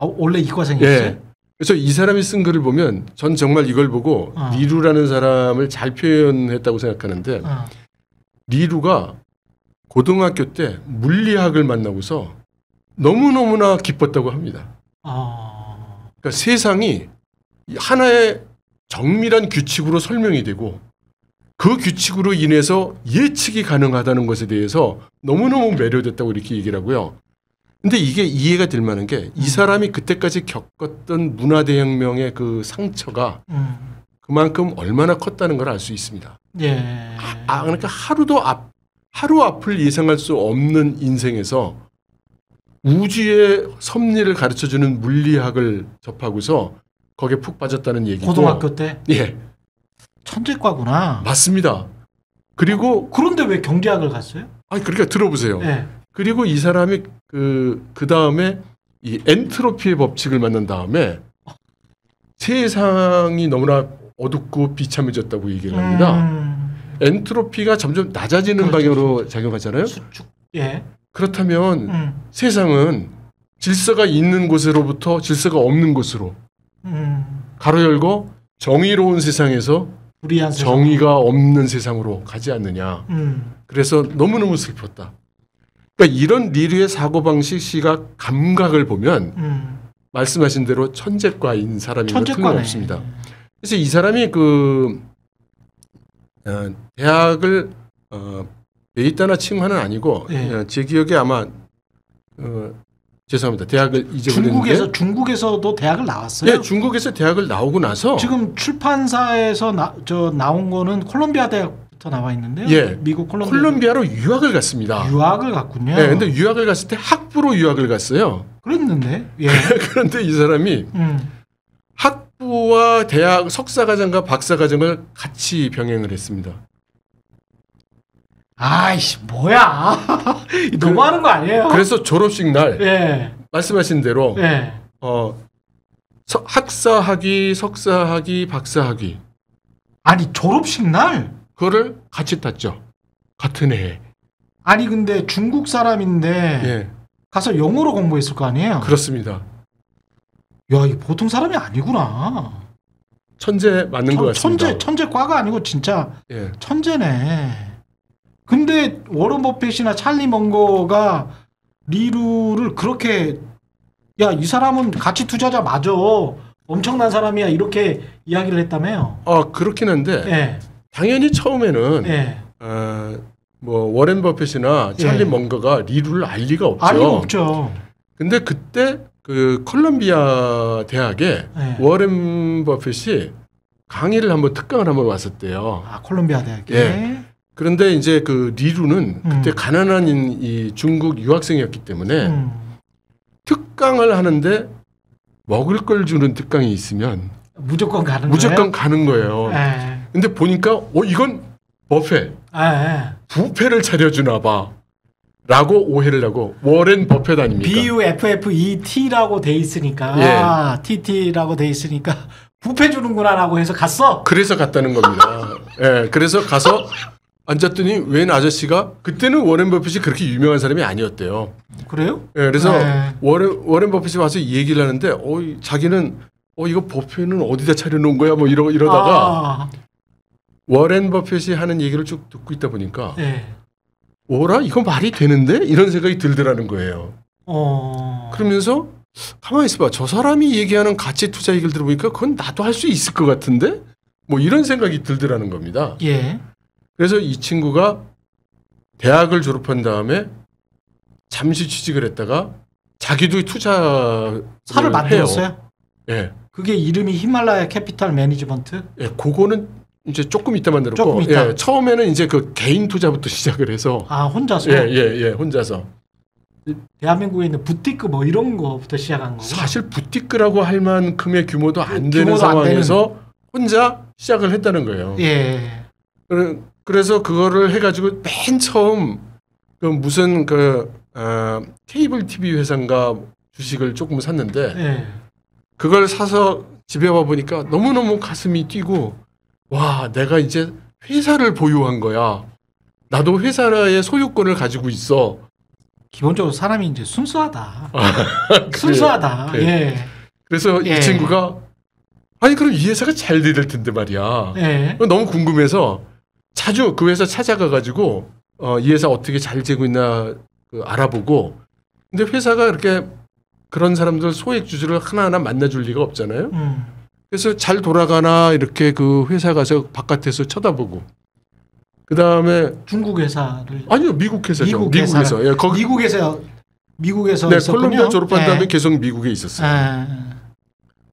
어, 원래 이과생이었어요? 예. 그래서 이 사람이 쓴 글을 보면 전 정말 이걸 보고 어. 리루라는 사람을 잘 표현했다고 생각하는데 어. 리루가 고등학교 때 물리학을 만나고서 너무너무나 기뻤다고 합니다. 어. 그러니까 세상이 하나의 정밀한 규칙으로 설명이 되고 그 규칙으로 인해서 예측이 가능하다는 것에 대해서 너무너무 매료됐다고 이렇게 얘기를 하고요. 근데 이게 이해가 될 만한 게 이 사람이 그때까지 겪었던 문화대혁명의 그 상처가 음. 그만큼 얼마나 컸다는 걸 알 수 있습니다. 예. 아, 아, 그러니까 하루도 앞, 하루 앞을 예상할 수 없는 인생에서 우주의 섭리를 가르쳐주는 물리학을 접하고서 거기에 푹 빠졌다는 얘기고. 고등학교 때? 예. 천재과구나. 맞습니다. 그리고. 어, 그런데 왜 경제학을 갔어요? 아니, 그러니까 들어보세요. 예. 그리고 이 사람이 그, 그 다음에 이 엔트로피의 법칙을 만난 다음에 세상이 너무나 어둡고 비참해졌다고 얘기를 합니다. 음. 엔트로피가 점점 낮아지는 그렇죠. 방향으로 작용하잖아요. 수축. 예. 그렇다면 음. 세상은 질서가 있는 곳으로부터 질서가 없는 곳으로 음. 가로 열고 정의로운 세상에서 불의한 정의가 없는 세상으로 가지 않느냐. 음. 그래서 너무너무 슬펐다. 그러니까 이런 리루의 사고방식, 시각, 감각을 보면 음. 말씀하신 대로 천재과인 사람인 건 틀림없습니다. 그래서 이 사람이 그 어, 대학을 어, 베이타나 칭화는 아니고 네. 제 기억에 아마 어, 죄송합니다. 대학을 잊어버렸는데 중국에서 중국에서도 대학을 나왔어요. 네, 중국에서 대학을 나오고 나서 지금 출판사에서 나, 저 나온 거는 콜롬비아 대학. 나와 있는데요. 예. 미국 콜롬비아 콜롬비아로 유학을 갔습니다. 유학을 갔군요. 예, 근데 유학을 갔을 때 학부로 유학을 갔어요. 그랬는데. 예. 그런데 이 사람이 음. 학 학부와 대학 석사과정과 박사과정을 같이 병행을 했습니다. 아이씨 뭐야 너무 하는 거 아니에요? 그래서 졸업식 날 예. 말씀하신 대로 예. 어, 서, 학사학위, 석사학위, 박사학위 아니 졸업식 날? 그거를 같이 탔죠. 같은 해에. 아니 근데 중국 사람인데 예. 가서 영어로 공부했을 거 아니에요? 그렇습니다. 야, 이 보통 사람이 아니구나. 천재 맞는 천, 것 같습니다. 천재, 천재과가 아니고 진짜 예. 천재네. 근데 워런 버핏이나 찰리 멍거가 리루를 그렇게 야, 이 사람은 같이 투자자 맞아. 엄청난 사람이야. 이렇게 이야기를 했다며요. 아, 그렇긴 한데 예. 당연히 처음에는 예. 어, 뭐 워런 버핏이나 찰리 예. 멍거가 리루를 알 리가 없죠. 알 리가 없죠. 근데 그때 그 콜롬비아 대학에 네. 워렌 버핏이 강의를 한번 특강을 한번 왔었대요. 아 콜롬비아 대학에. 예. 그런데 이제 그 리루는 음. 그때 가난한 이 중국 유학생이었기 때문에 음. 특강을 하는데 먹을 걸 주는 특강이 있으면 무조건 가는 무조건 거예요? 가는 거예요. 에. 근데 보니까 어 이건 버페 부페를 차려주나 봐. 라고 오해를 하고 워렌 버핏 아닙니까? 비 유 에프 에프 이 티라고 돼 있으니까 예. 아, 티 티라고 돼 있으니까 부패 주는구나 라고 해서 갔어? 그래서 갔다는 겁니다. 예, 그래서 가서 앉았더니 웬 아저씨가 그때는 워렌 버핏이 그렇게 유명한 사람이 아니었대요. 그래요? 예, 그래서 네. 워렌, 워렌 버핏이 와서 얘기를 하는데 어, 자기는 어, 이거 버핏은 어디다 차려놓은 거야 뭐 이러, 이러다가 아. 워렌 버핏이 하는 얘기를 쭉 듣고 있다 보니까 네. 오라 이건 말이 되는데 이런 생각이 들더라는 거예요. 어... 그러면서 가만히 있어봐 저 사람이 얘기하는 가치 투자 얘기를 들어보니까 그건 나도 할 수 있을 것 같은데 뭐 이런 생각이 들더라는 겁니다. 예. 그래서 이 친구가 대학을 졸업한 다음에 잠시 취직을 했다가 자기도 투자를 사를 만들었어요. 예. 그게 이름이 히말라야 캐피탈 매니지먼트. 예, 그거는 이제 조금 이따 만들었고 조금 이따. 예, 처음에는 이제 그 개인 투자부터 시작을 해서 아 혼자서 예예예 예, 예, 혼자서 대한민국에 있는 부티크 뭐 이런 거부터 시작한 거고 사실 부티크라고 할 만큼의 규모도 안 되는 상황에서 안 되는. 혼자 시작을 했다는 거예요. 예. 그래서 그거를 해가지고 맨 처음 그 무슨 그 어, 케이블 티비 회사인가 주식을 조금 샀는데 예. 그걸 사서 집에 와 보니까 너무 너무 가슴이 뛰고. 와 내가 이제 회사를 보유한 거야. 나도 회사의 소유권을 가지고 있어. 기본적으로 사람이 이제 순수하다. 아, 순수하다. 그래, 그래. 예. 그래서 예. 이 친구가 아니 그럼 이 회사가 잘 될 텐데 말이야. 예. 너무 궁금해서 자주 그 회사 찾아가 가지고 어, 이 회사 어떻게 잘 되고 있나 그, 알아보고 근데 회사가 이렇게 그런 사람들 소액 주주를 하나하나 만나줄 리가 없잖아요. 음. 그래서 잘 돌아가나 이렇게 그 회사 가서 바깥에서 쳐다보고 그 다음에 중국 회사를 아니요 미국 회사죠. 미국, 미국 회사 미국에서 예, 거기 미국에서 미국에서 네, 콜롬비아 졸업한 예. 다음에 계속 미국에 있었어요. 예.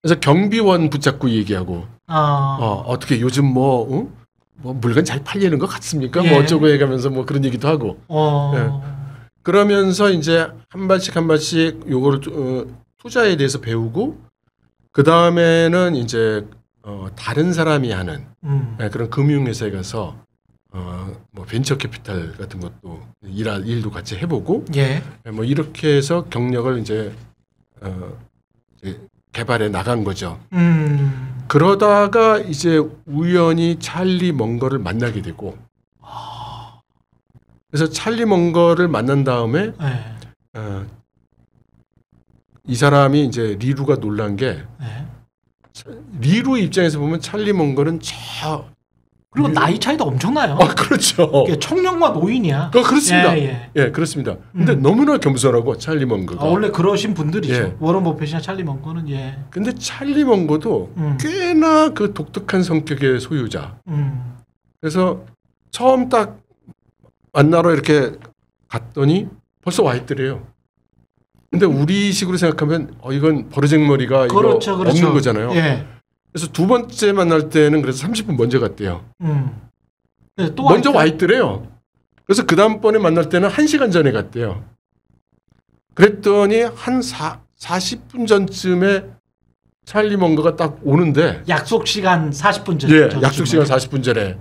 그래서 경비원 붙잡고 얘기하고 아. 어, 어떻게 요즘 뭐, 응? 뭐 물건 잘 팔리는 것 같습니까? 예. 뭐 어쩌고 해가면서 뭐 그런 얘기도 하고 어. 예. 그러면서 이제 한 발씩 한 발씩 요거를 어, 투자에 대해서 배우고. 그 다음에는 이제 어 다른 사람이 하는 음. 그런 금융회사에 가서 어 뭐 벤처 캐피탈 같은 것도 일할 일도 같이 해보고 예. 뭐 이렇게 해서 경력을 이제, 어 이제 개발해 나간 거죠. 음. 그러다가 이제 우연히 찰리 멍거를 만나게 되고 아. 그래서 찰리 멍거를 만난 다음에 네. 어 이 사람이 이제 리루가 놀란 게 네. 리루 입장에서 보면 찰리 멍거는 참 그리고 리루. 나이 차이도 엄청나요. 아 그렇죠. 그러니까 청년과 노인이야. 어, 그렇습니다. 예, 예. 예 그렇습니다. 근데 음. 너무나 겸손하고 찰리 멍거가 아, 원래 그러신 분들이죠. 예. 워런 버핏이나 찰리 멍거는 예. 근데 찰리 멍거도 음. 꽤나 그 독특한 성격의 소유자. 음. 그래서 처음 딱 만나러 이렇게 갔더니 벌써 와 있더래요. 근데 우리식으로 생각하면 어 이건 버르장머리가 그렇죠, 이거 그렇죠. 없는 거잖아요. 예. 그래서 두 번째 만날 때는 그래서 삼십 분 먼저 갔대요. 음. 네, 또 먼저 와 있더래요. 그래서 그 다음번에 만날 때는 한 시간 전에 갔대요. 그랬더니 한 사, 사십 분 전쯤에 찰리 멍거가 딱 오는데 약속 시간 사십 분 전에. 예, 약속 시간 사십 분 전에.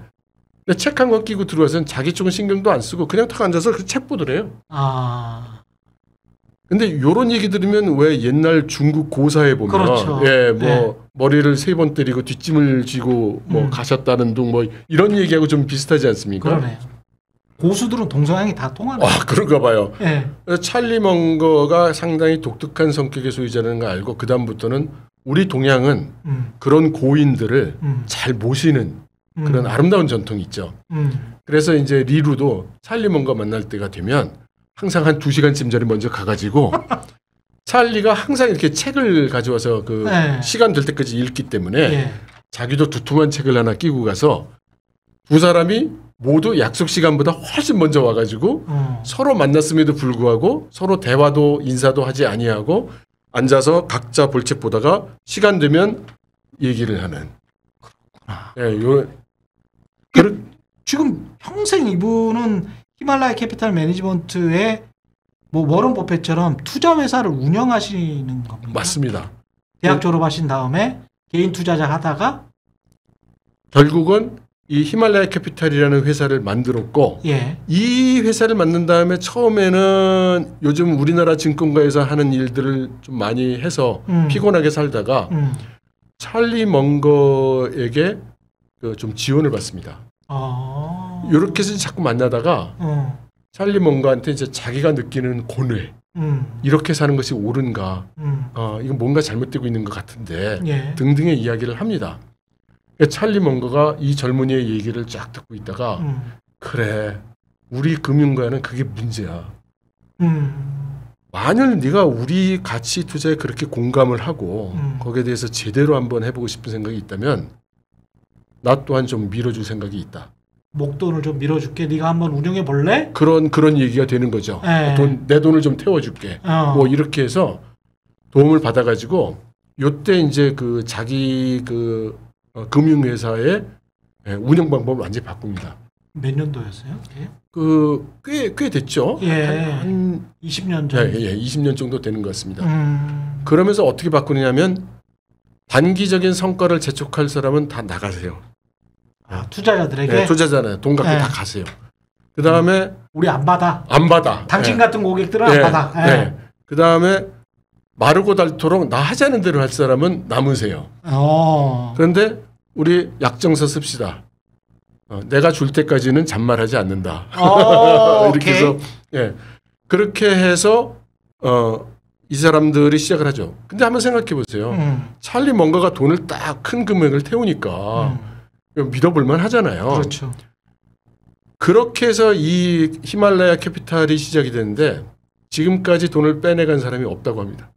근데 책 한 권 끼고 들어와서는 자기 쪽은 신경도 안 쓰고 그냥 탁 앉아서 그 책 보더래요. 아. 근데 요런 얘기 들으면 왜 옛날 중국 고사에 보면 그렇죠. 예, 뭐 네. 머리를 세 번 때리고 뒷짐을 쥐고 뭐 음. 가셨다는 둥 뭐 이런 얘기하고 좀 비슷하지 않습니까? 그러네요. 고수들은 동서양이 다 통하네요. 아, 그런가 봐요. 네. 찰리 멍거가 상당히 독특한 성격의 소유자라는 걸 알고 그 다음부터는 우리 동양은 음. 그런 고인들을 음. 잘 모시는 음. 그런 아름다운 전통이 있죠. 음. 그래서 이제 리루도 찰리 멍거 만날 때가 되면 항상 한 두 시간쯤 전에 먼저 가가지고 찰리가 항상 이렇게 책을 가져와서 그 네. 시간 될 때까지 읽기 때문에 네. 자기도 두툼한 책을 하나 끼고 가서 두 사람이 모두 약속 시간보다 훨씬 먼저 와가지고 어. 서로 만났음에도 불구하고 서로 대화도 인사도 하지 아니하고 앉아서 각자 볼 책 보다가 시간 되면 얘기를 하는. 그렇구나. 예, 요. 그, 지금 평생 이분은 히말라야 캐피탈 매니지먼트의 뭐 워런 버핏처럼 투자 회사를 운영하시는 겁니다. 맞습니다. 대학 졸업하신 다음에 개인 투자자 하다가 결국은 이 히말라야 캐피탈이라는 회사를 만들었고 예. 이 회사를 만든 다음에 처음에는 요즘 우리나라 증권가에서 하는 일들을 좀 많이 해서 음. 피곤하게 살다가 음. 찰리 멍거에게 그 좀 지원을 받습니다. 아. 요렇게 해서 자꾸 만나다가 음. 찰리 멍거한테 이제 자기가 느끼는 고뇌 음. 이렇게 사는 것이 옳은가 음. 어, 이건 뭔가 잘못되고 있는 것 같은데 예. 등등의 이야기를 합니다. 찰리 멍거가 이 젊은이의 얘기를 쫙 듣고 있다가 음. 그래 우리 금융가는 그게 문제야. 음. 만일 네가 우리 가치 투자에 그렇게 공감을 하고 음. 거기에 대해서 제대로 한번 해보고 싶은 생각이 있다면 나 또한 좀 밀어줄 생각이 있다. 목돈을 좀 밀어줄게. 네가 한번 운영해 볼래? 그런 그런 얘기가 되는 거죠. 돈, 내 돈을 좀 태워줄게. 어. 뭐 이렇게 해서 도움을 받아가지고 요때 이제 그 자기 그 어, 금융회사의 운영 방법을 완전히 바꿉니다. 몇 년도였어요? 예? 그 꽤 꽤 됐죠. 예. 한, 한 이십 년 정도. 예, 예, 이십 년 정도 되는 것 같습니다. 음. 그러면서 어떻게 바꾸느냐면 단기적인 성과를 재촉할 사람은 다 나가세요. 아, 투자자들에게. 예, 투자자는 돈 갖고 예. 다 가세요. 그 다음에 음. 우리 안 받아. 안 받아. 당신 예. 같은 고객들은 예. 안 받아. 예. 예. 그 다음에 마르고 닳도록 나 하자는 대로 할 사람은 남으세요. 오. 그런데 우리 약정서 씁시다. 어, 내가 줄 때까지는 잔말하지 않는다. 오, 이렇게 해서 예. 그렇게 해서 어, 이 사람들이 시작을 하죠. 근데 한번 생각해 보세요. 음. 찰리 멍거가 돈을 딱 큰 금액을 태우니까 음. 믿어볼만 하잖아요. 그렇죠. 그렇게 해서 이 히말라야 캐피탈이 시작이 되는데 지금까지 돈을 빼내간 사람이 없다고 합니다.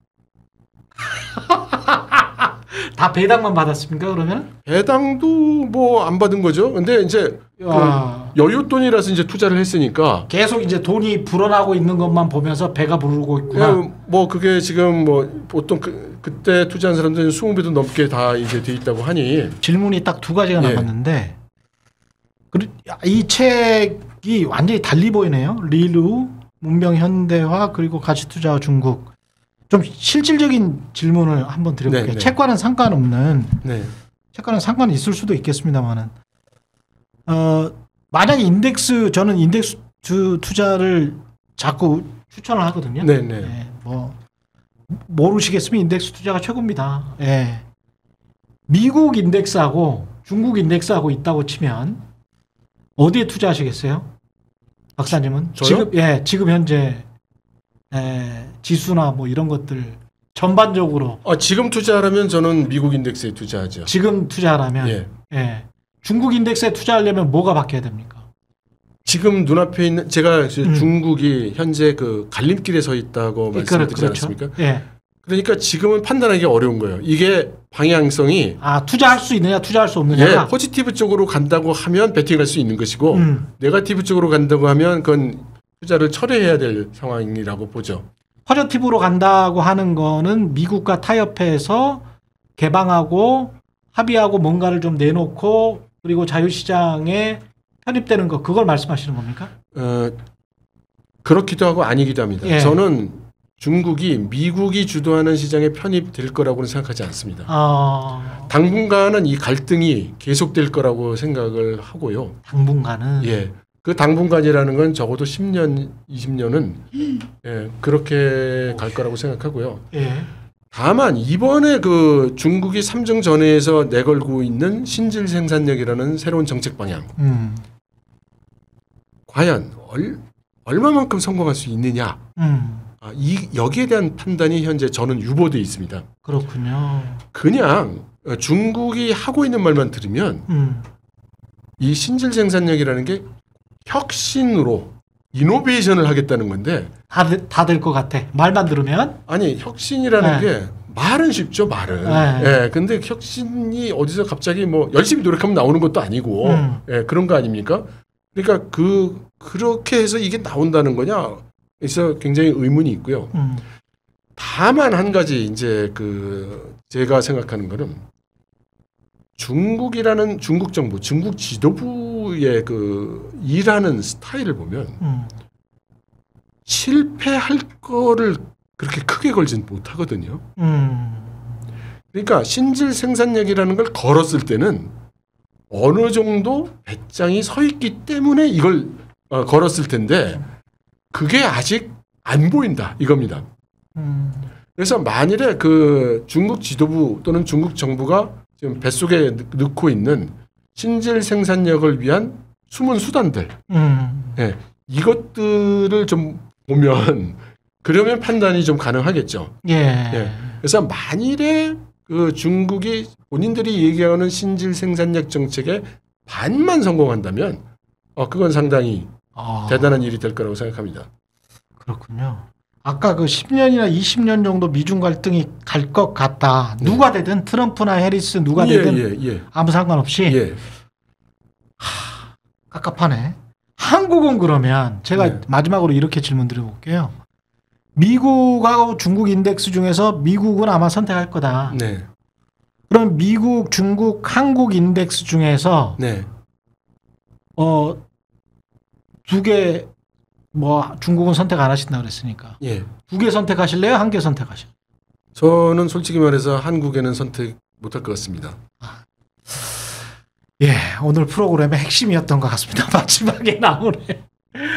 다 배당만 받았습니까 그러면? 배당도 뭐 안 받은 거죠. 근데 이제 그 여윳돈이라서 이제 투자를 했으니까 계속 이제 돈이 불어나고 있는 것만 보면서 배가 부르고 있구나. 그, 뭐 그게 지금 뭐 보통 그, 그때 투자한 사람들은 이십 배도 넘게 다 이제 돼 있다고 하니 질문이 딱 두 가지가 예. 남았는데 이 책이 완전히 달리 보이네요. 리루 문명 현대화 그리고 가치투자와 중국. 좀 실질적인 질문을 한번 드려볼게요. 네네. 책과는 상관없는 네. 책과는 상관이 있을 수도 있겠습니다만은 어, 만약에 인덱스 저는 인덱스 투자를 자꾸 추천을 하거든요. 네네. 네, 뭐 모르시겠으면 인덱스 투자가 최고입니다. 네. 미국 인덱스하고 중국 인덱스하고 있다고 치면 어디에 투자하시겠어요? 박사님은? 저요? 지금 예, 지금 현재 예, 지수나 뭐 이런 것들 전반적으로. 아, 지금 투자하려면 저는 미국 인덱스에 투자하죠. 지금 투자하려면 예. 예. 중국 인덱스에 투자하려면 뭐가 바뀌어야 됩니까? 지금 눈앞에 있는 제가 음. 중국이 현재 그 갈림길에 서 있다고 예, 말씀드리지 그렇죠. 않았습니까? 예. 그러니까 지금은 판단하기 어려운 거예요. 이게 방향성이 아 투자할 수 있느냐 투자할 수 없느냐. 예, 포지티브 쪽으로 간다고 하면 베팅할 수 있는 것이고 음. 네거티브 쪽으로 간다고 하면 그건 투자를 철회해야 될 상황이라고 보죠. 포지티브로 간다고 하는 거는 미국과 타협해서 개방하고 합의하고 뭔가를 좀 내놓고 그리고 자유시장에 편입되는 거 그걸 말씀하시는 겁니까? 어, 그렇기도 하고 아니기도 합니다. 예. 저는 중국이 미국이 주도하는 시장에 편입될 거라고는 생각하지 않습니다. 아... 당분간은 이 갈등이 계속될 거라고 생각을 하고요. 당분간은? 예. 그 당분간이라는 건 적어도 십 년, 이십 년은 예, 그렇게 오, 갈 거라고 생각하고요. 예. 다만 이번에 그 중국이 삼 중 전해에서 내걸고 있는 신질 생산력이라는 새로운 정책 방향. 음. 과연 얼, 얼마만큼 성공할 수 있느냐. 음. 아, 이, 여기에 대한 판단이 현재 저는 유보돼 있습니다. 그렇군요. 그냥 중국이 하고 있는 말만 들으면 음. 이 신질 생산력이라는 게 혁신으로 이노베이션을 하겠다는 건데 다 될 것 같아. 말만 들으면. 아니 혁신이라는 네. 게 말은 쉽죠. 말은. 네. 예, 근데 혁신이 어디서 갑자기 뭐 열심히 노력하면 나오는 것도 아니고 음. 예, 그런 거 아닙니까? 그러니까 그 그렇게 해서 이게 나온다는 거냐 그래서 굉장히 의문이 있고요. 음. 다만 한 가지 이제 그 제가 생각하는 거는 중국이라는 중국 정부, 중국 지도부 의 그 일하는 스타일을 보면 음. 실패할 거를 그렇게 크게 걸진 못하거든요. 음. 그러니까 신질 생산력이라는 걸 걸었을 때는 어느 정도 배짱이 서 있기 때문에 이걸 어, 걸었을 텐데 그게 아직 안 보인다 이겁니다. 음. 그래서 만일에 그 중국 지도부 또는 중국 정부가 지금 뱃속에 넣고 있는 신질 생산력을 위한 숨은 수단들, 음. 네, 이것들을 좀 보면 그러면 판단이 좀 가능하겠죠. 예. 네, 그래서 만일에 그 중국이 본인들이 얘기하는 신질 생산력 정책에 반만 성공한다면, 어 그건 상당히 아. 대단한 일이 될 거라고 생각합니다. 그렇군요. 아까 그 십 년이나 이십 년 정도 미중 갈등이 갈 것 같다. 누가 네. 되든 트럼프나 해리스 누가 예, 되든 예, 예. 아무 상관없이 예. 하, 깝깝하네. 한국은 그러면 제가 네. 마지막으로 이렇게 질문 드려볼게요. 미국하고 중국 인덱스 중에서 미국은 아마 선택할 거다. 네. 그럼 미국, 중국, 한국 인덱스 중에서 네. 어, 두 개 뭐 중국은 선택 안 하신다 그랬으니까 예. 두 개 선택하실래요? 한 개 선택하실래요? 저는 솔직히 말해서 한국에는 선택 못할 것 같습니다. 아. 예, 오늘 프로그램의 핵심이었던 것 같습니다. 마지막에 나오네.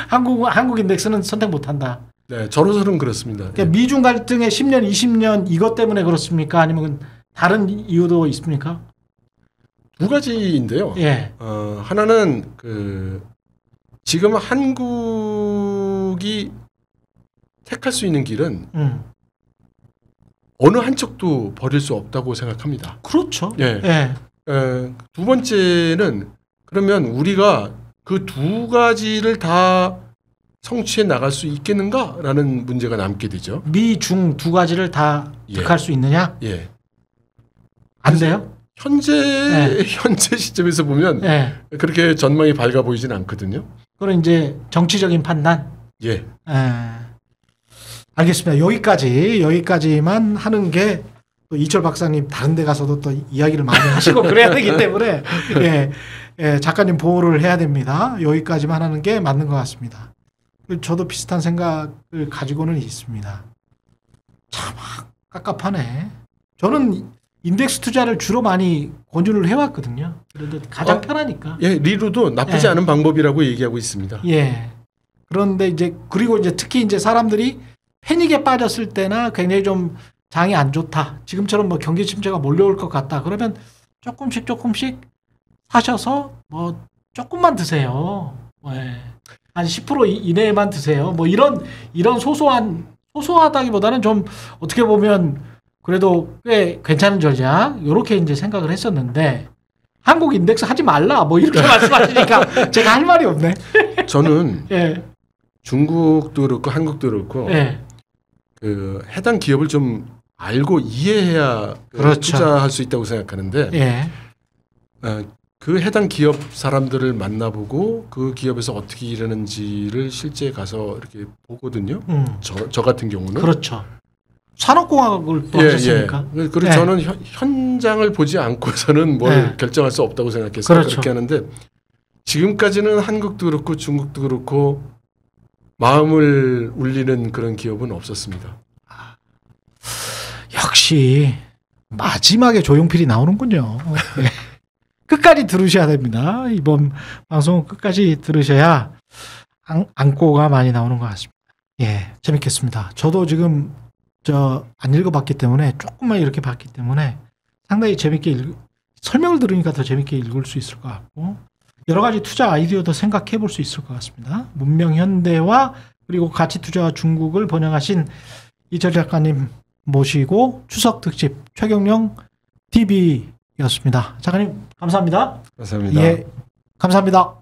한국 한국 인덱스는 선택 못한다. 네, 저로서는 그렇습니다. 그러니까 예. 미중 갈등의 십 년, 이십 년 이것 때문에 그렇습니까? 아니면 다른 이유도 있습니까? 두 가지인데요. 예. 어, 하나는 그 지금 한국이 택할 수 있는 길은 음. 어느 한쪽도 버릴 수 없다고 생각합니다. 그렇죠. 예. 예. 에, 두 번째는 그러면 우리가 그 두 가지를 다 성취해 나갈 수 있겠는가라는 문제가 남게 되죠. 미, 중 두 가지를 다 득할 예. 수 있느냐? 예. 안 돼요? 현재, 예. 현재 시점에서 보면 예. 그렇게 전망이 밝아 보이진 않거든요. 그건 이제 정치적인 판단. 예. 에. 알겠습니다. 여기까지 여기까지만 하는 게 또 이철 박사님 다른 데 가서도 또 이야기를 많이 하시고 그래야 되기 때문에 예. 예. 작가님 보호를 해야 됩니다. 여기까지만 하는 게 맞는 것 같습니다. 저도 비슷한 생각을 가지고는 있습니다. 참 깝깝하네. 저는 인덱스 투자를 주로 많이 권유를 해왔거든요. 그래도 가장 어, 편하니까. 예, 리루도 나쁘지 예. 않은 방법이라고 얘기하고 있습니다. 예. 그런데 이제 그리고 이제 특히 이제 사람들이 패닉에 빠졌을 때나 굉장히 좀 장이 안 좋다. 지금처럼 뭐 경기 침체가 몰려올 것 같다. 그러면 조금씩 조금씩 사셔서 뭐 조금만 드세요. 예. 한 십 퍼센트 이내에만 드세요. 뭐 이런 이런 소소한 소소하다기보다는 좀 어떻게 보면 그래도 꽤 괜찮은 전략 이렇게 이제 생각을 했었는데 한국 인덱스 하지 말라 뭐 이렇게 말씀하시니까 제가 할 말이 없네. 저는 예. 중국도 그렇고 한국도 그렇고 예. 그 해당 기업을 좀 알고 이해해야 그렇죠. 투자할 수 있다고 생각하는데 예. 어, 그 해당 기업 사람들을 만나보고 그 기업에서 어떻게 일하는지를 실제 가서 이렇게 보거든요. 음. 저, 저 같은 경우는 그렇죠. 산업공학을 또 예, 하셨으니까. 예. 그리고 예. 저는 현, 현장을 보지 않고서는 뭘 예. 결정할 수 없다고 생각해서 그렇죠. 그렇게 하는데 지금까지는 한국도 그렇고 중국도 그렇고 마음을 울리는 그런 기업은 없었습니다. 역시 마지막에 조용필이 나오는군요. 네. 끝까지 들으셔야 됩니다. 이번 방송 끝까지 들으셔야 안, 안고가 많이 나오는 것 같습니다. 예, 재밌겠습니다. 저도 지금 저 안 읽어봤기 때문에 조금만 이렇게 봤기 때문에 상당히 재밌게 읽, 설명을 들으니까 더 재밌게 읽을 수 있을 것 같고 여러 가지 투자 아이디어도 생각해 볼 수 있을 것 같습니다. 문명현대와 그리고 가치투자와 중국을 번역하신 이철 작가님 모시고 추석 특집 최경영 티비였습니다. 작가님 감사합니다. 감사합니다. 예, 감사합니다.